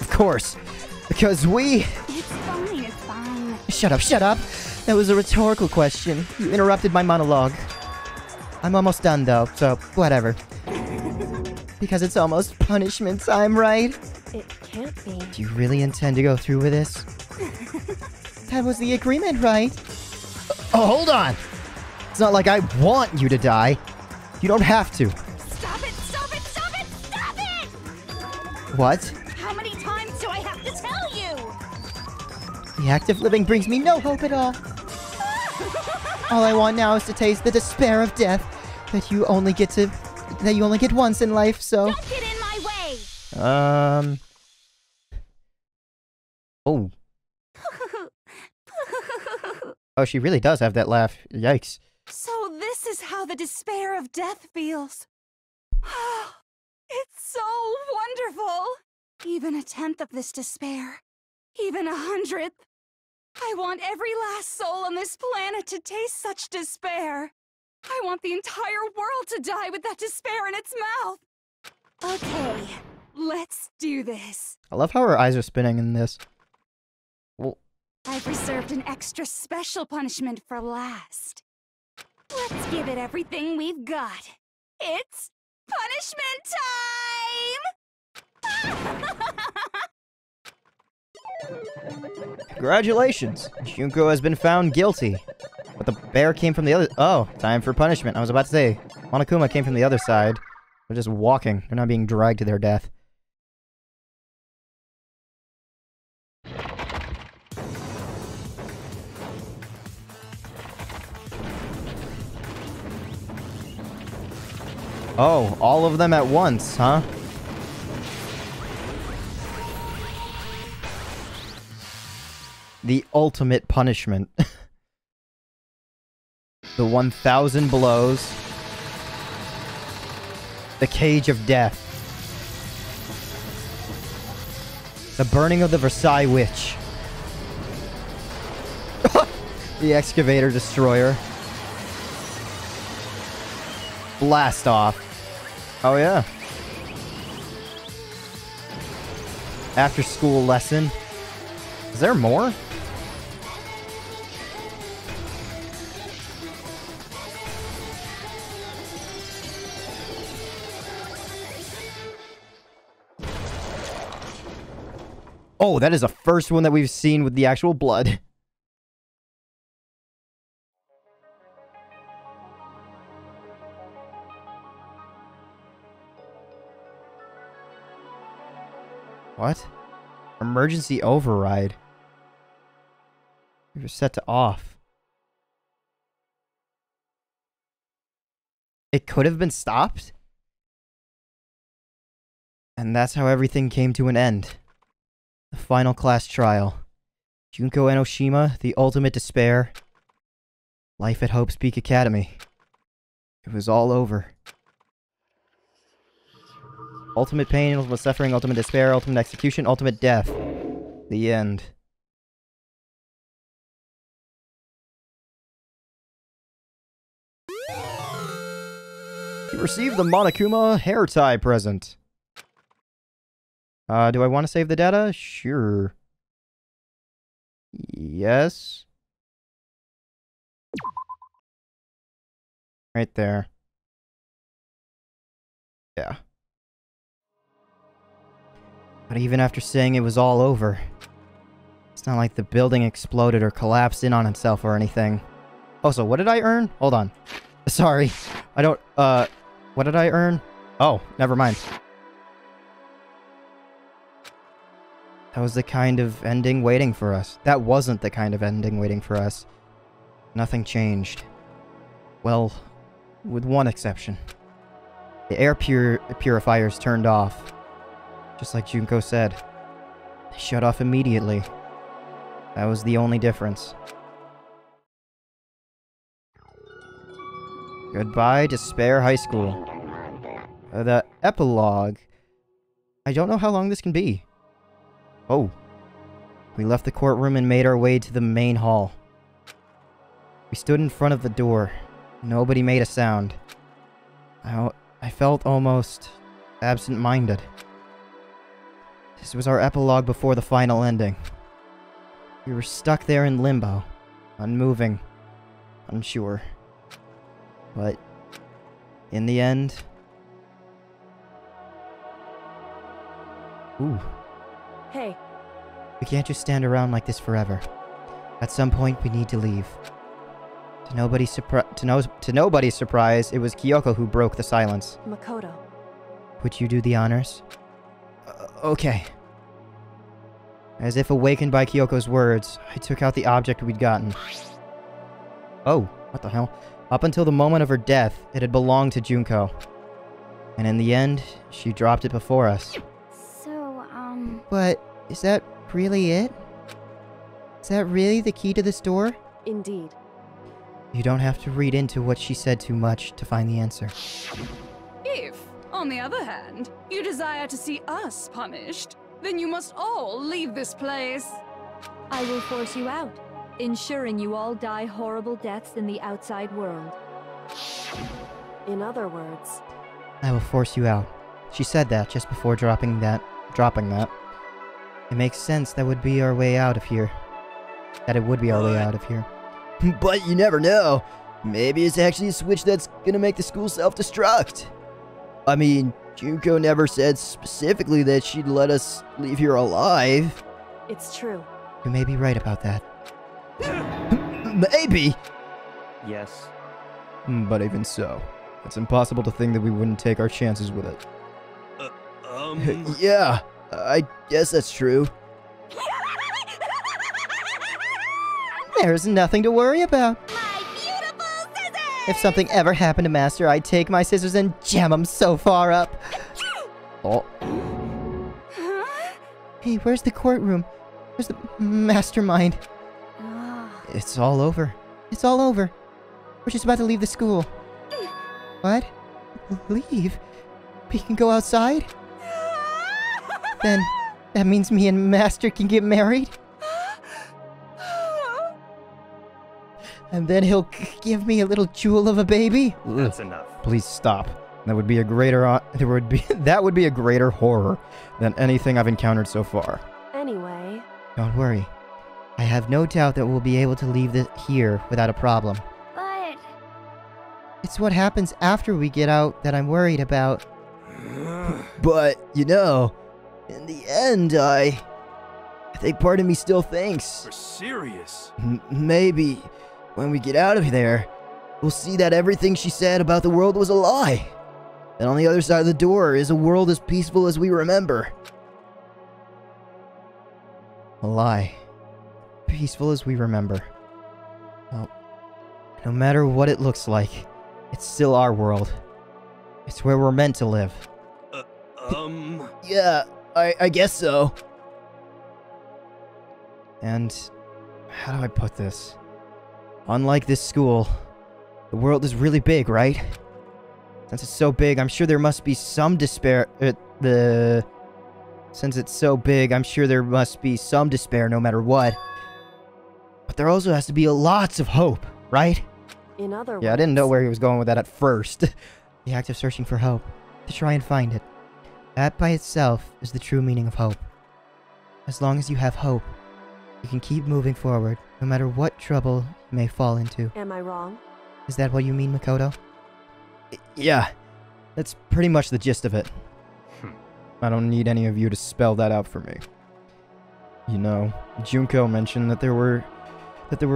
Of course, because we... It's fine, it's fine. Shut up, shut up! That was a rhetorical question. You interrupted my monologue. I'm almost done, though, so whatever. Because it's almost punishment time, right? It can't be. Do you really intend to go through with this? That was the agreement, right? Oh, hold on! It's not like I want you to die. You don't have to. Stop it! Stop it! Stop it! Stop it! What? How many times do I have to tell you? The act of living brings me no hope at all. All I want now is to taste the despair of death that you only get once in life, so... Don't get in my way! Oh. Oh, she really does have that laugh. Yikes. So this is how the despair of death feels. It's so wonderful! Even a tenth of this despair. Even 100th. I want every last soul on this planet to taste such despair. I want the entire world to die with that despair in its mouth. Okay, let's do this. I love how her eyes are spinning in this. Well, I've reserved an extra special punishment for last. Let's give it everything we've got. It's punishment time! Congratulations! Junko has been found guilty. But the bear came from the other... Oh, time for punishment. I was about to say, Monokuma came from the other side. They're just walking. They're not being dragged to their death. Oh, all of them at once, huh? The ultimate punishment. The 1,000 blows. The cage of death. The burning of the Versailles Witch. The excavator destroyer. Blast off. Oh yeah. After school lesson. Is there more? Oh, that is the first one that we've seen with the actual blood. What? Emergency override. We were set to off. It could have been stopped? And that's how everything came to an end. The final class trial. Junko Enoshima, the ultimate despair. Life at Hope's Peak Academy. It was all over. Ultimate pain, ultimate suffering, ultimate despair, ultimate execution, ultimate death. The end. You received the Monokuma hair tie present. Do I want to save the data? Sure. Yes. Right there. Yeah. But even after saying it was all over, it's not like the building exploded or collapsed in on itself or anything. Oh, so what did I earn? Hold on. Sorry. I don't, what did I earn? Oh, never mind. That was the kind of ending waiting for us. That wasn't the kind of ending waiting for us. Nothing changed. Well, with one exception. The air purifiers turned off. Just like Junko said. They shut off immediately. That was the only difference. Goodbye, Despair High School. The epilogue. I don't know how long this can be. Oh. We left the courtroom and made our way to the main hall. We stood in front of the door. Nobody made a sound. I felt almost absent-minded. This was our epilogue before the final ending. We were stuck there in limbo. Unmoving. Unsure. But in the end... Ooh. Hey. We can't just stand around like this forever. At some point, we need to leave. To nobody's surprise, it was Kyoko who broke the silence. Makoto. Would you do the honors? Okay. As if awakened by Kyoko's words, I took out the object we'd gotten. Oh, what the hell? Up until the moment of her death, it had belonged to Junko. And in the end, she dropped it before us. But, is that really it? Is that really the key to this door? Indeed. You don't have to read into what she said too much to find the answer. If, on the other hand, you desire to see us punished, then you must all leave this place. I will force you out, ensuring you all die horrible deaths in the outside world. In other words... I will force you out. She said that just before dropping that. It makes sense that would be our way out of here. that it would be our way out of here. But you never know. Maybe it's actually a switch that's gonna make the school self-destruct. I mean, Junko never said specifically that she'd let us leave here alive. It's true. You may be right about that. Maybe! Yes. But even so, it's impossible to think that we wouldn't take our chances with it. Yeah, I guess that's true. There's nothing to worry about. My beautiful scissors! If something ever happened to Master, I'd take my scissors and jam them so far up. Oh. Huh? Hey, where's the courtroom? Where's the mastermind? It's all over. It's all over. We're just about to leave the school. What? Leave? We can go outside? Then, that means me and Master can get married? And then he'll give me a little jewel of a baby? That's enough. Please stop. That would be a greater that would be a greater horror than anything I've encountered so far. Anyway, don't worry. I have no doubt that we'll be able to leave here without a problem. But... it's what happens after we get out that I'm worried about. But, you know, in the end, I think part of me still thinks... We're serious. Maybe when we get out of there, we'll see that everything she said about the world was a lie. And on the other side of the door is a world as peaceful as we remember. A lie. Peaceful as we remember. Well, no matter what it looks like, it's still our world. It's where we're meant to live. Yeah, I guess so. And how do I put this? Unlike this school, the world is really big, right? Since it's so big, I'm sure there must be some despair. Since it's so big, I'm sure there must be some despair, no matter what. But there also has to be lots of hope, right? In other words... Yeah, I didn't know where he was going with that at first. The act of searching for hope, to try and find it. That by itself is the true meaning of hope. As long as you have hope, you can keep moving forward, no matter what trouble you may fall into. Am I wrong? Is that what you mean, Makoto? Yeah, that's pretty much the gist of it. I don't need any of you to spell that out for me. You know, Junko mentioned that there were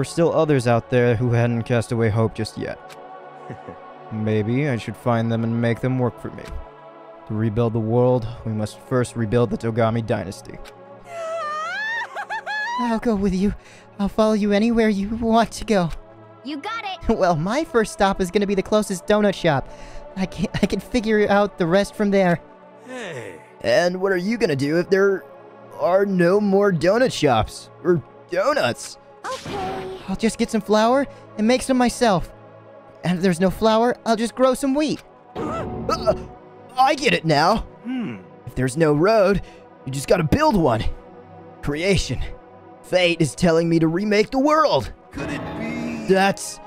still others out there who hadn't cast away hope just yet. Maybe I should find them and make them work for me. To rebuild the world, we must first rebuild the Togami dynasty. I'll go with you. I'll follow you anywhere you want to go. You got it! Well, my first stop is gonna be the closest donut shop. I can figure out the rest from there. Hey. And what are you gonna do if there are no more donut shops? Or donuts? Okay. I'll just get some flour and make some myself. And if there's no flour, I'll just grow some wheat. I get it now. If there's no road, you just gotta build one. Creation. Fate is telling me to remake the world. Could it be? That's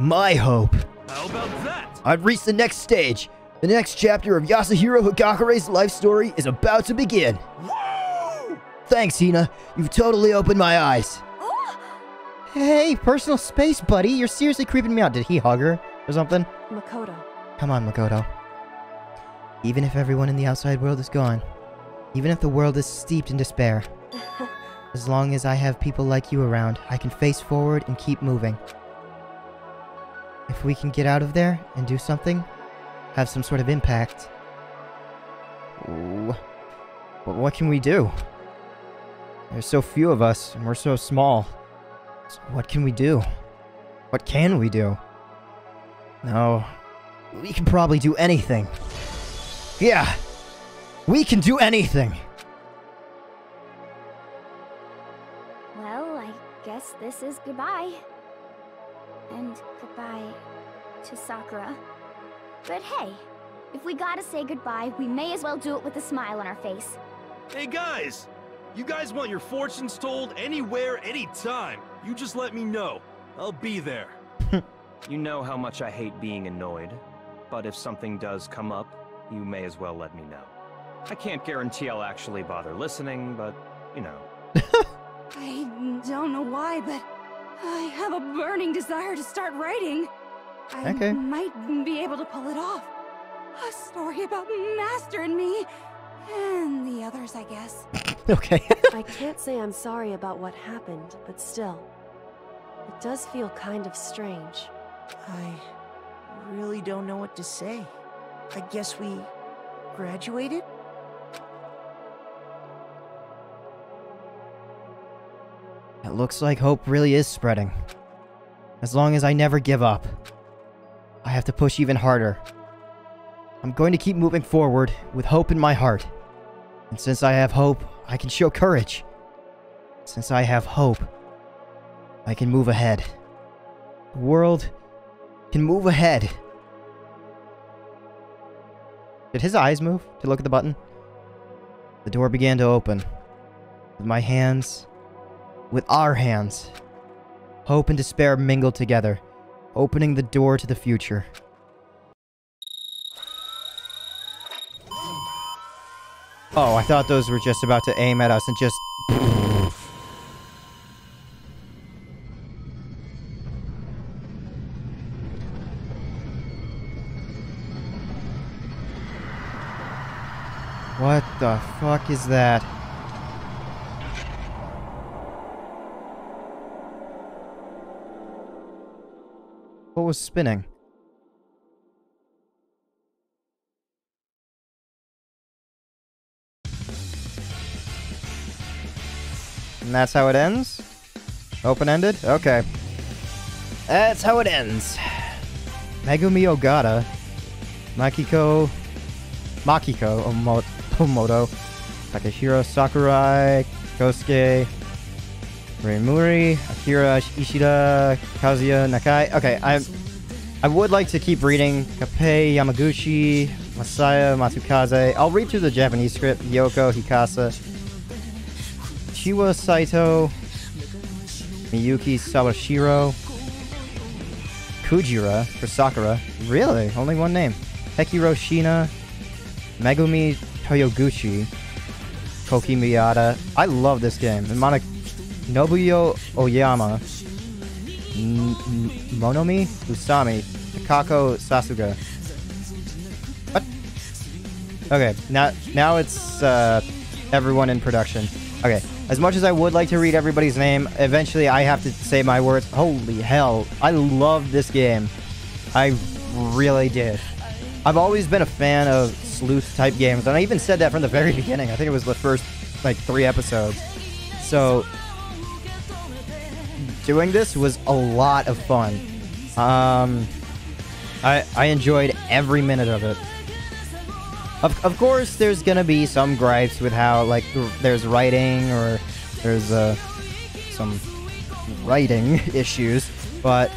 my hope. How about that? I've reached the next stage. The next chapter of Yasuhiro Hagakure's life story is about to begin. Whoa! Thanks, Hina. You've totally opened my eyes. Hey, personal space, buddy. You're seriously creeping me out. Did he hug her or something? Makoto. Come on, Makoto. Even if everyone in the outside world is gone, even if the world is steeped in despair, as long as I have people like you around, I can face forward and keep moving. If we can get out of there and do something, have some sort of impact. Ooh. But what can we do? There's so few of us, and we're so small. So what can we do? What can we do? No, we can probably do anything. Yeah, we can do anything. Well, I guess this is goodbye. And goodbye to Sakura. But hey, if we gotta say goodbye, we may as well do it with a smile on our face. Hey guys! You guys want your fortunes told anywhere, anytime. You just let me know. I'll be there. You know how much I hate being annoyed. But if something does come up, you may as well let me know. I can't guarantee I'll actually bother listening, but, you know. I don't know why, but I have a burning desire to start writing. I might be able to pull it off. A story about Master and me, and the others, I guess. Okay. I can't say I'm sorry about what happened, but still, it does feel kind of strange. I really don't know what to say. I guess we graduated? It looks like hope really is spreading. As long as I never give up, I have to push even harder. I'm going to keep moving forward with hope in my heart. And since I have hope, I can show courage. Since I have hope, I can move ahead. The world can move ahead. Did his eyes move to look at the button? The door began to open. With my hands, with our hands, hope and despair mingled together, opening the door to the future. Oh, I thought those were just about to aim at us and just... What the fuck is that? What was spinning? And that's how it ends? Open-ended? Okay. That's how it ends. Megumi Ogata, Makiko Omoto, Takahiro Sakurai, Kosuke Remuri, Akira Ishida, Kazuya Nakai. Okay, I would like to keep reading Kappei Yamaguchi, Masaya Matsukaze. I'll read through the Japanese script, Yoko Hikasa, Chiwa Saito, Miyuki Sawashiro, Kujira for Sakura. Really? Only one name. Hekiro Shina, Megumi Toyoguchi, Koki Miyata. I love this game. And Nobuyo Oyama, Monomi Usami, Takako Sasuga. What? Okay, now it's everyone in production. Okay, as much as I would like to read everybody's name, eventually I have to say my words. Holy hell, I love this game. I really did. I've always been a fan of sleuth-type games, and I even said that from the very beginning. I think it was the first, like, 3 episodes. So, doing this was a lot of fun. I enjoyed every minute of it. Of course, there's gonna be some gripes with how, like, there's writing, or there's, some writing issues, but,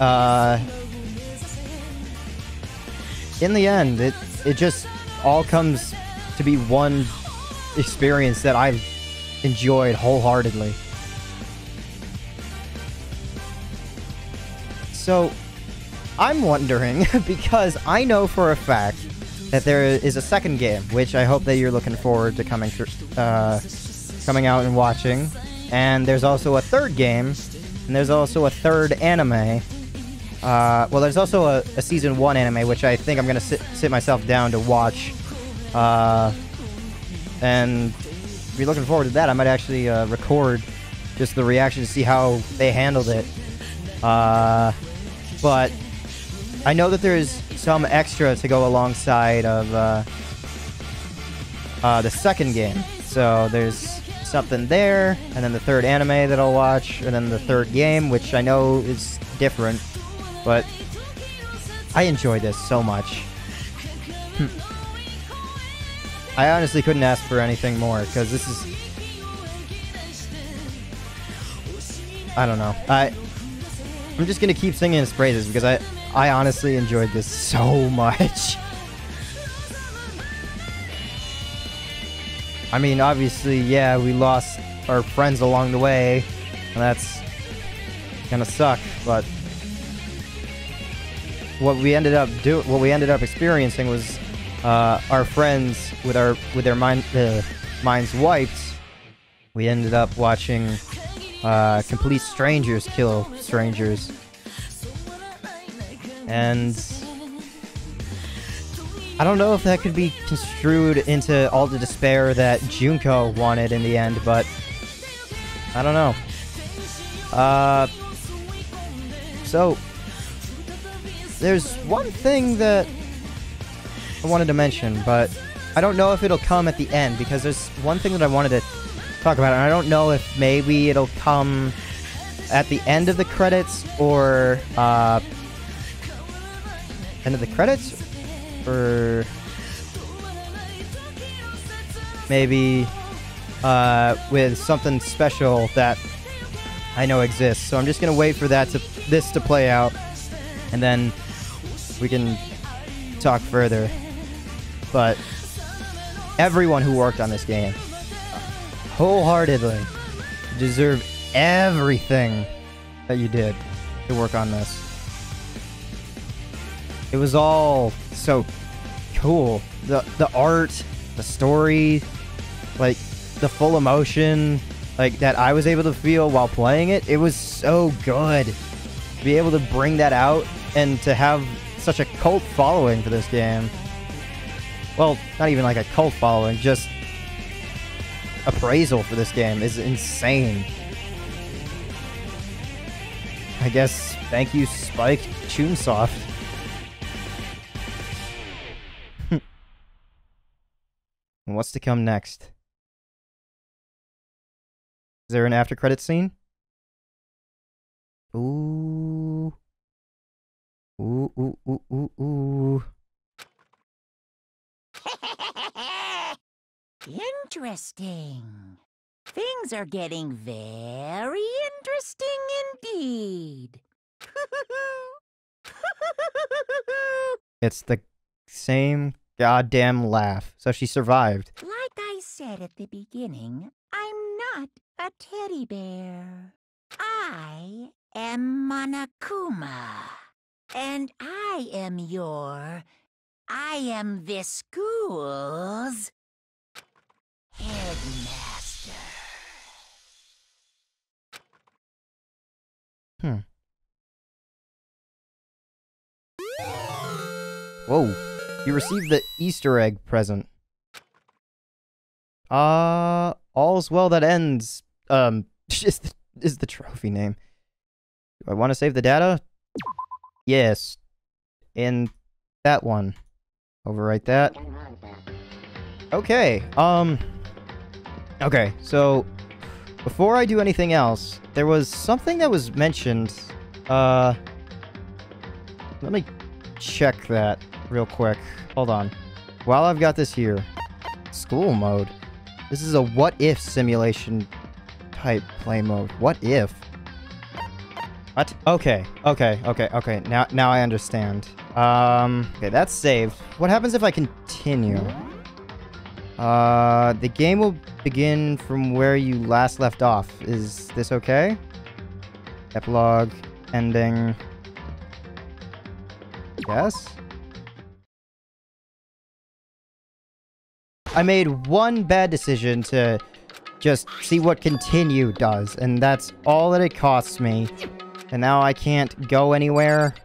in the end, it just all comes to be one experience that I've enjoyed wholeheartedly. So, I'm wondering, because I know for a fact that there is a second game, which I hope that you're looking forward to coming out and watching. And there's also a third game, and there's also a third anime. Well, there's also a season 1 anime, which I think I'm gonna sit myself down to watch. And if you're looking forward to that, I might actually record just the reaction to see how they handled it. But I know that there's some extra to go alongside of the second game. So there's something there, and then the third anime that I'll watch, and then the third game, which I know is different, but I enjoy this so much. I honestly couldn't ask for anything more, because this is... I don't know. I'm just gonna keep singing his praises, because I honestly enjoyed this so much. I mean, obviously, yeah, we lost our friends along the way, and that's gonna suck, but what we ended up experiencing was our friends with their minds wiped. We ended up watching complete strangers kill strangers. And I don't know if that could be construed into all the despair that Junko wanted in the end, but I don't know. So there's one thing that I wanted to mention, but I don't know if it'll come at the end, because there's one thing that I wanted to talk about, and I don't know if maybe it'll come at the end of the credits, or, end of the credits? Or maybe, with something special that I know exists. So I'm just gonna wait for that to play out, and then we can talk further. But everyone who worked on this game wholeheartedly deserve everything that you did to work on this. It was all so cool. The art, the story, like the full emotion like that I was able to feel while playing it. It was so good to be able to bring that out and to have such a cult following for this game. Well, not even like a cult following, just appraisal for this game is insane. I guess thank you, Spike Chunsoft. And what's to come next? Is there an after credit scene? Ooh. Ooh, ooh, ooh, ooh, ooh. Interesting. Things are getting very interesting indeed. It's the same goddamn laugh. So she survived. Like I said at the beginning, I'm not a teddy bear. I am Monokuma. And I am this school's headmaster. Hmm. Whoa. You received the Easter egg present. All's well that ends. Is the trophy name. Do I want to save the data? Yes. In that one. Overwrite that. Okay, okay, so before I do anything else, there was something that was mentioned. Let me check that real quick. Hold on. While I've got this here. School mode. This is a what-if simulation type play mode. What if? What? Okay, okay, okay, okay. Now I understand. Okay, that's saved. What happens if I continue? The game will begin from where you last left off. Is this okay? Epilogue, ending. Yes? I made one bad decision to just see what continue does, and that's all that it costs me. And now I can't go anywhere.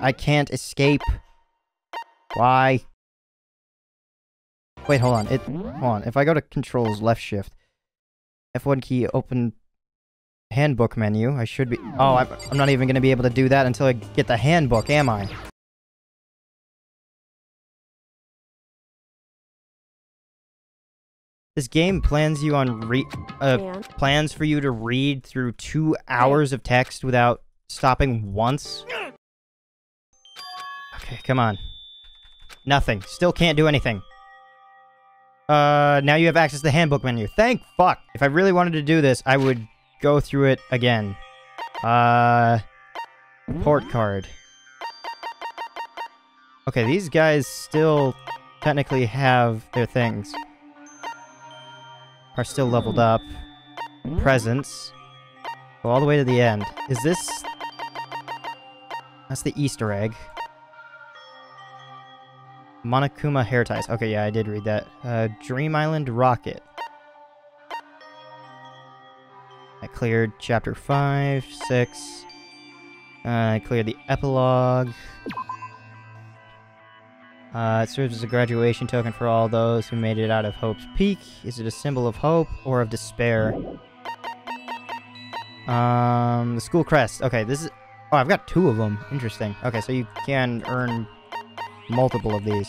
I can't escape. Why? Wait, hold on. Hold on. If I go to controls, left shift, F1 key, open handbook menu, I should be... Oh, I'm not even going to be able to do that until I get the handbook, am I? This game plans you on plans for you to read through 2 hours of text without stopping once. Okay, come on. Nothing. Still can't do anything. Now you have access to the handbook menu. Thank fuck! If I really wanted to do this, I would go through it again. Port card. Okay, these guys still technically have their things. Are still leveled up. Presents. Go all the way to the end. Is this... That's the Easter egg. Monokuma hair ties. Okay, yeah, I did read that. Dream Island Rocket. That cleared chapter 5, 6. I cleared the epilogue. It serves as a graduation token for all those who made it out of Hope's Peak. Is it a symbol of hope or of despair? The school crest. Okay, this is... Oh, I've got 2 of them. Interesting. Okay, so you can earn multiple of these.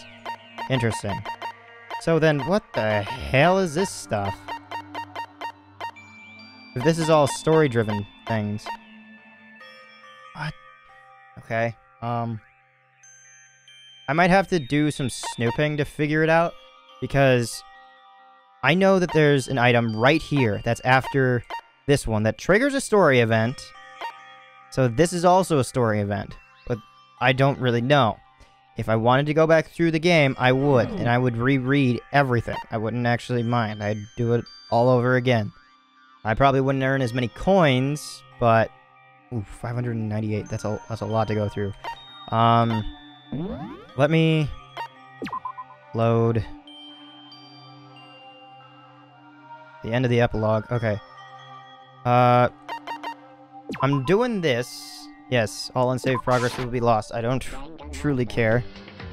Interesting. So then, what the hell is this stuff? If this is all story-driven things. What? Okay, I might have to do some snooping to figure it out, because I know that there's an item right here that's after this one that triggers a story event. So this is also a story event, but I don't really know. If I wanted to go back through the game, I would, and I would reread everything. I wouldn't actually mind. I'd do it all over again. I probably wouldn't earn as many coins, but... Ooh, 598. That's a lot to go through. Let me... load... the end of the epilogue. Okay. I'm doing this. Yes, all unsaved progress will be lost. I don't truly care.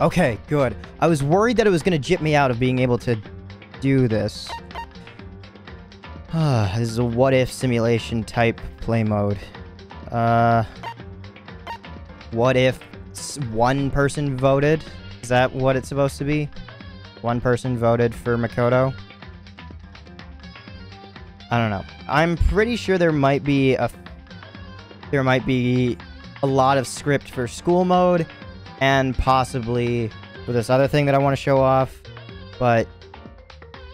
Okay, good. I was worried that it was going to jip me out of being able to do this. This is a what-if simulation type play mode. What if one person voted? Is that what it's supposed to be? One person voted for Makoto? I don't know. I'm pretty sure there might be a... there might be a lot of script for school mode, and possibly for this other thing that I want to show off, but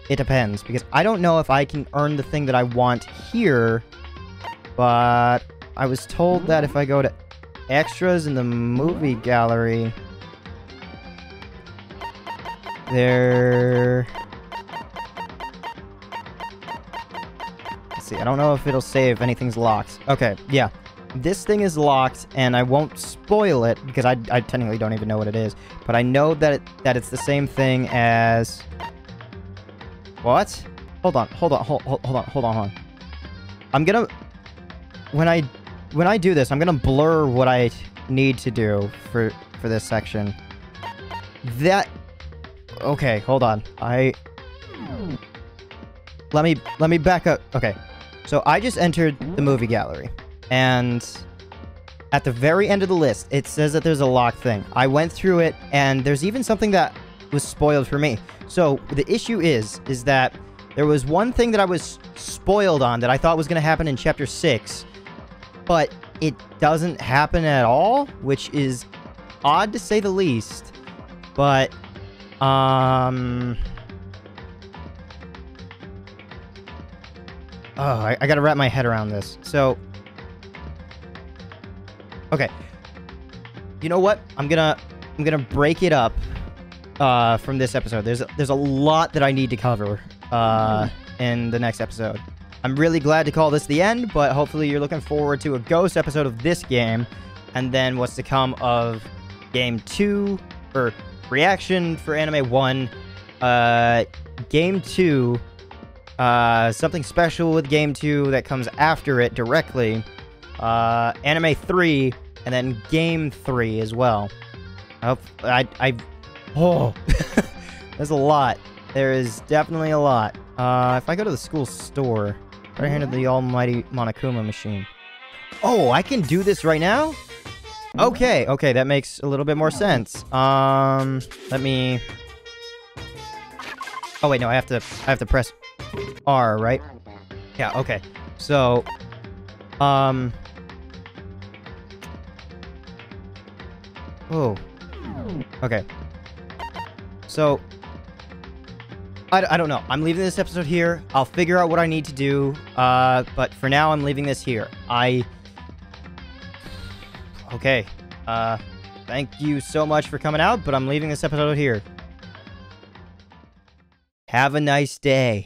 it depends, because I don't know if I can earn the thing that I want here, but I was told that if I go to extras in the movie gallery, there... let's see, I don't know if it'll save if anything's locked. Okay, yeah. This thing is locked, and I won't spoil it, because I technically don't even know what it is. But I know that it's the same thing as... what? Hold on. I'm gonna... When I do this, I'm gonna blur what I need to do for this section. That... okay, hold on. Let me back up. Okay. So I just entered the movie gallery. And at the very end of the list, it says that there's a locked thing. I went through it, and there's even something that was spoiled for me. So the issue is that there was one thing that I was spoiled on that I thought was going to happen in Chapter 6, but it doesn't happen at all, which is odd to say the least. But, oh, I gotta wrap my head around this. So... okay, you know what? I'm gonna break it up from this episode. There's a lot that I need to cover in the next episode. I'm really glad to call this the end, but hopefully you're looking forward to a ghost episode of this game, and then what's to come of Game 2, or reaction for Anime 1, Game 2, something special with Game 2 that comes after it directly. Anime 3, and then Game 3 as well. Oh, there's a lot. There is definitely a lot. If I go to the school store, right here to the almighty Monokuma machine. Oh, I can do this right now? Okay, okay, that makes a little bit more sense. Let me... oh, wait, no, I have to press R, right? Yeah, okay. So... oh. Okay. So... I don't know. I'm leaving this episode here. I'll figure out what I need to do. But for now, I'm leaving this here. Okay. Thank you so much for coming out, but I'm leaving this episode here. Have a nice day.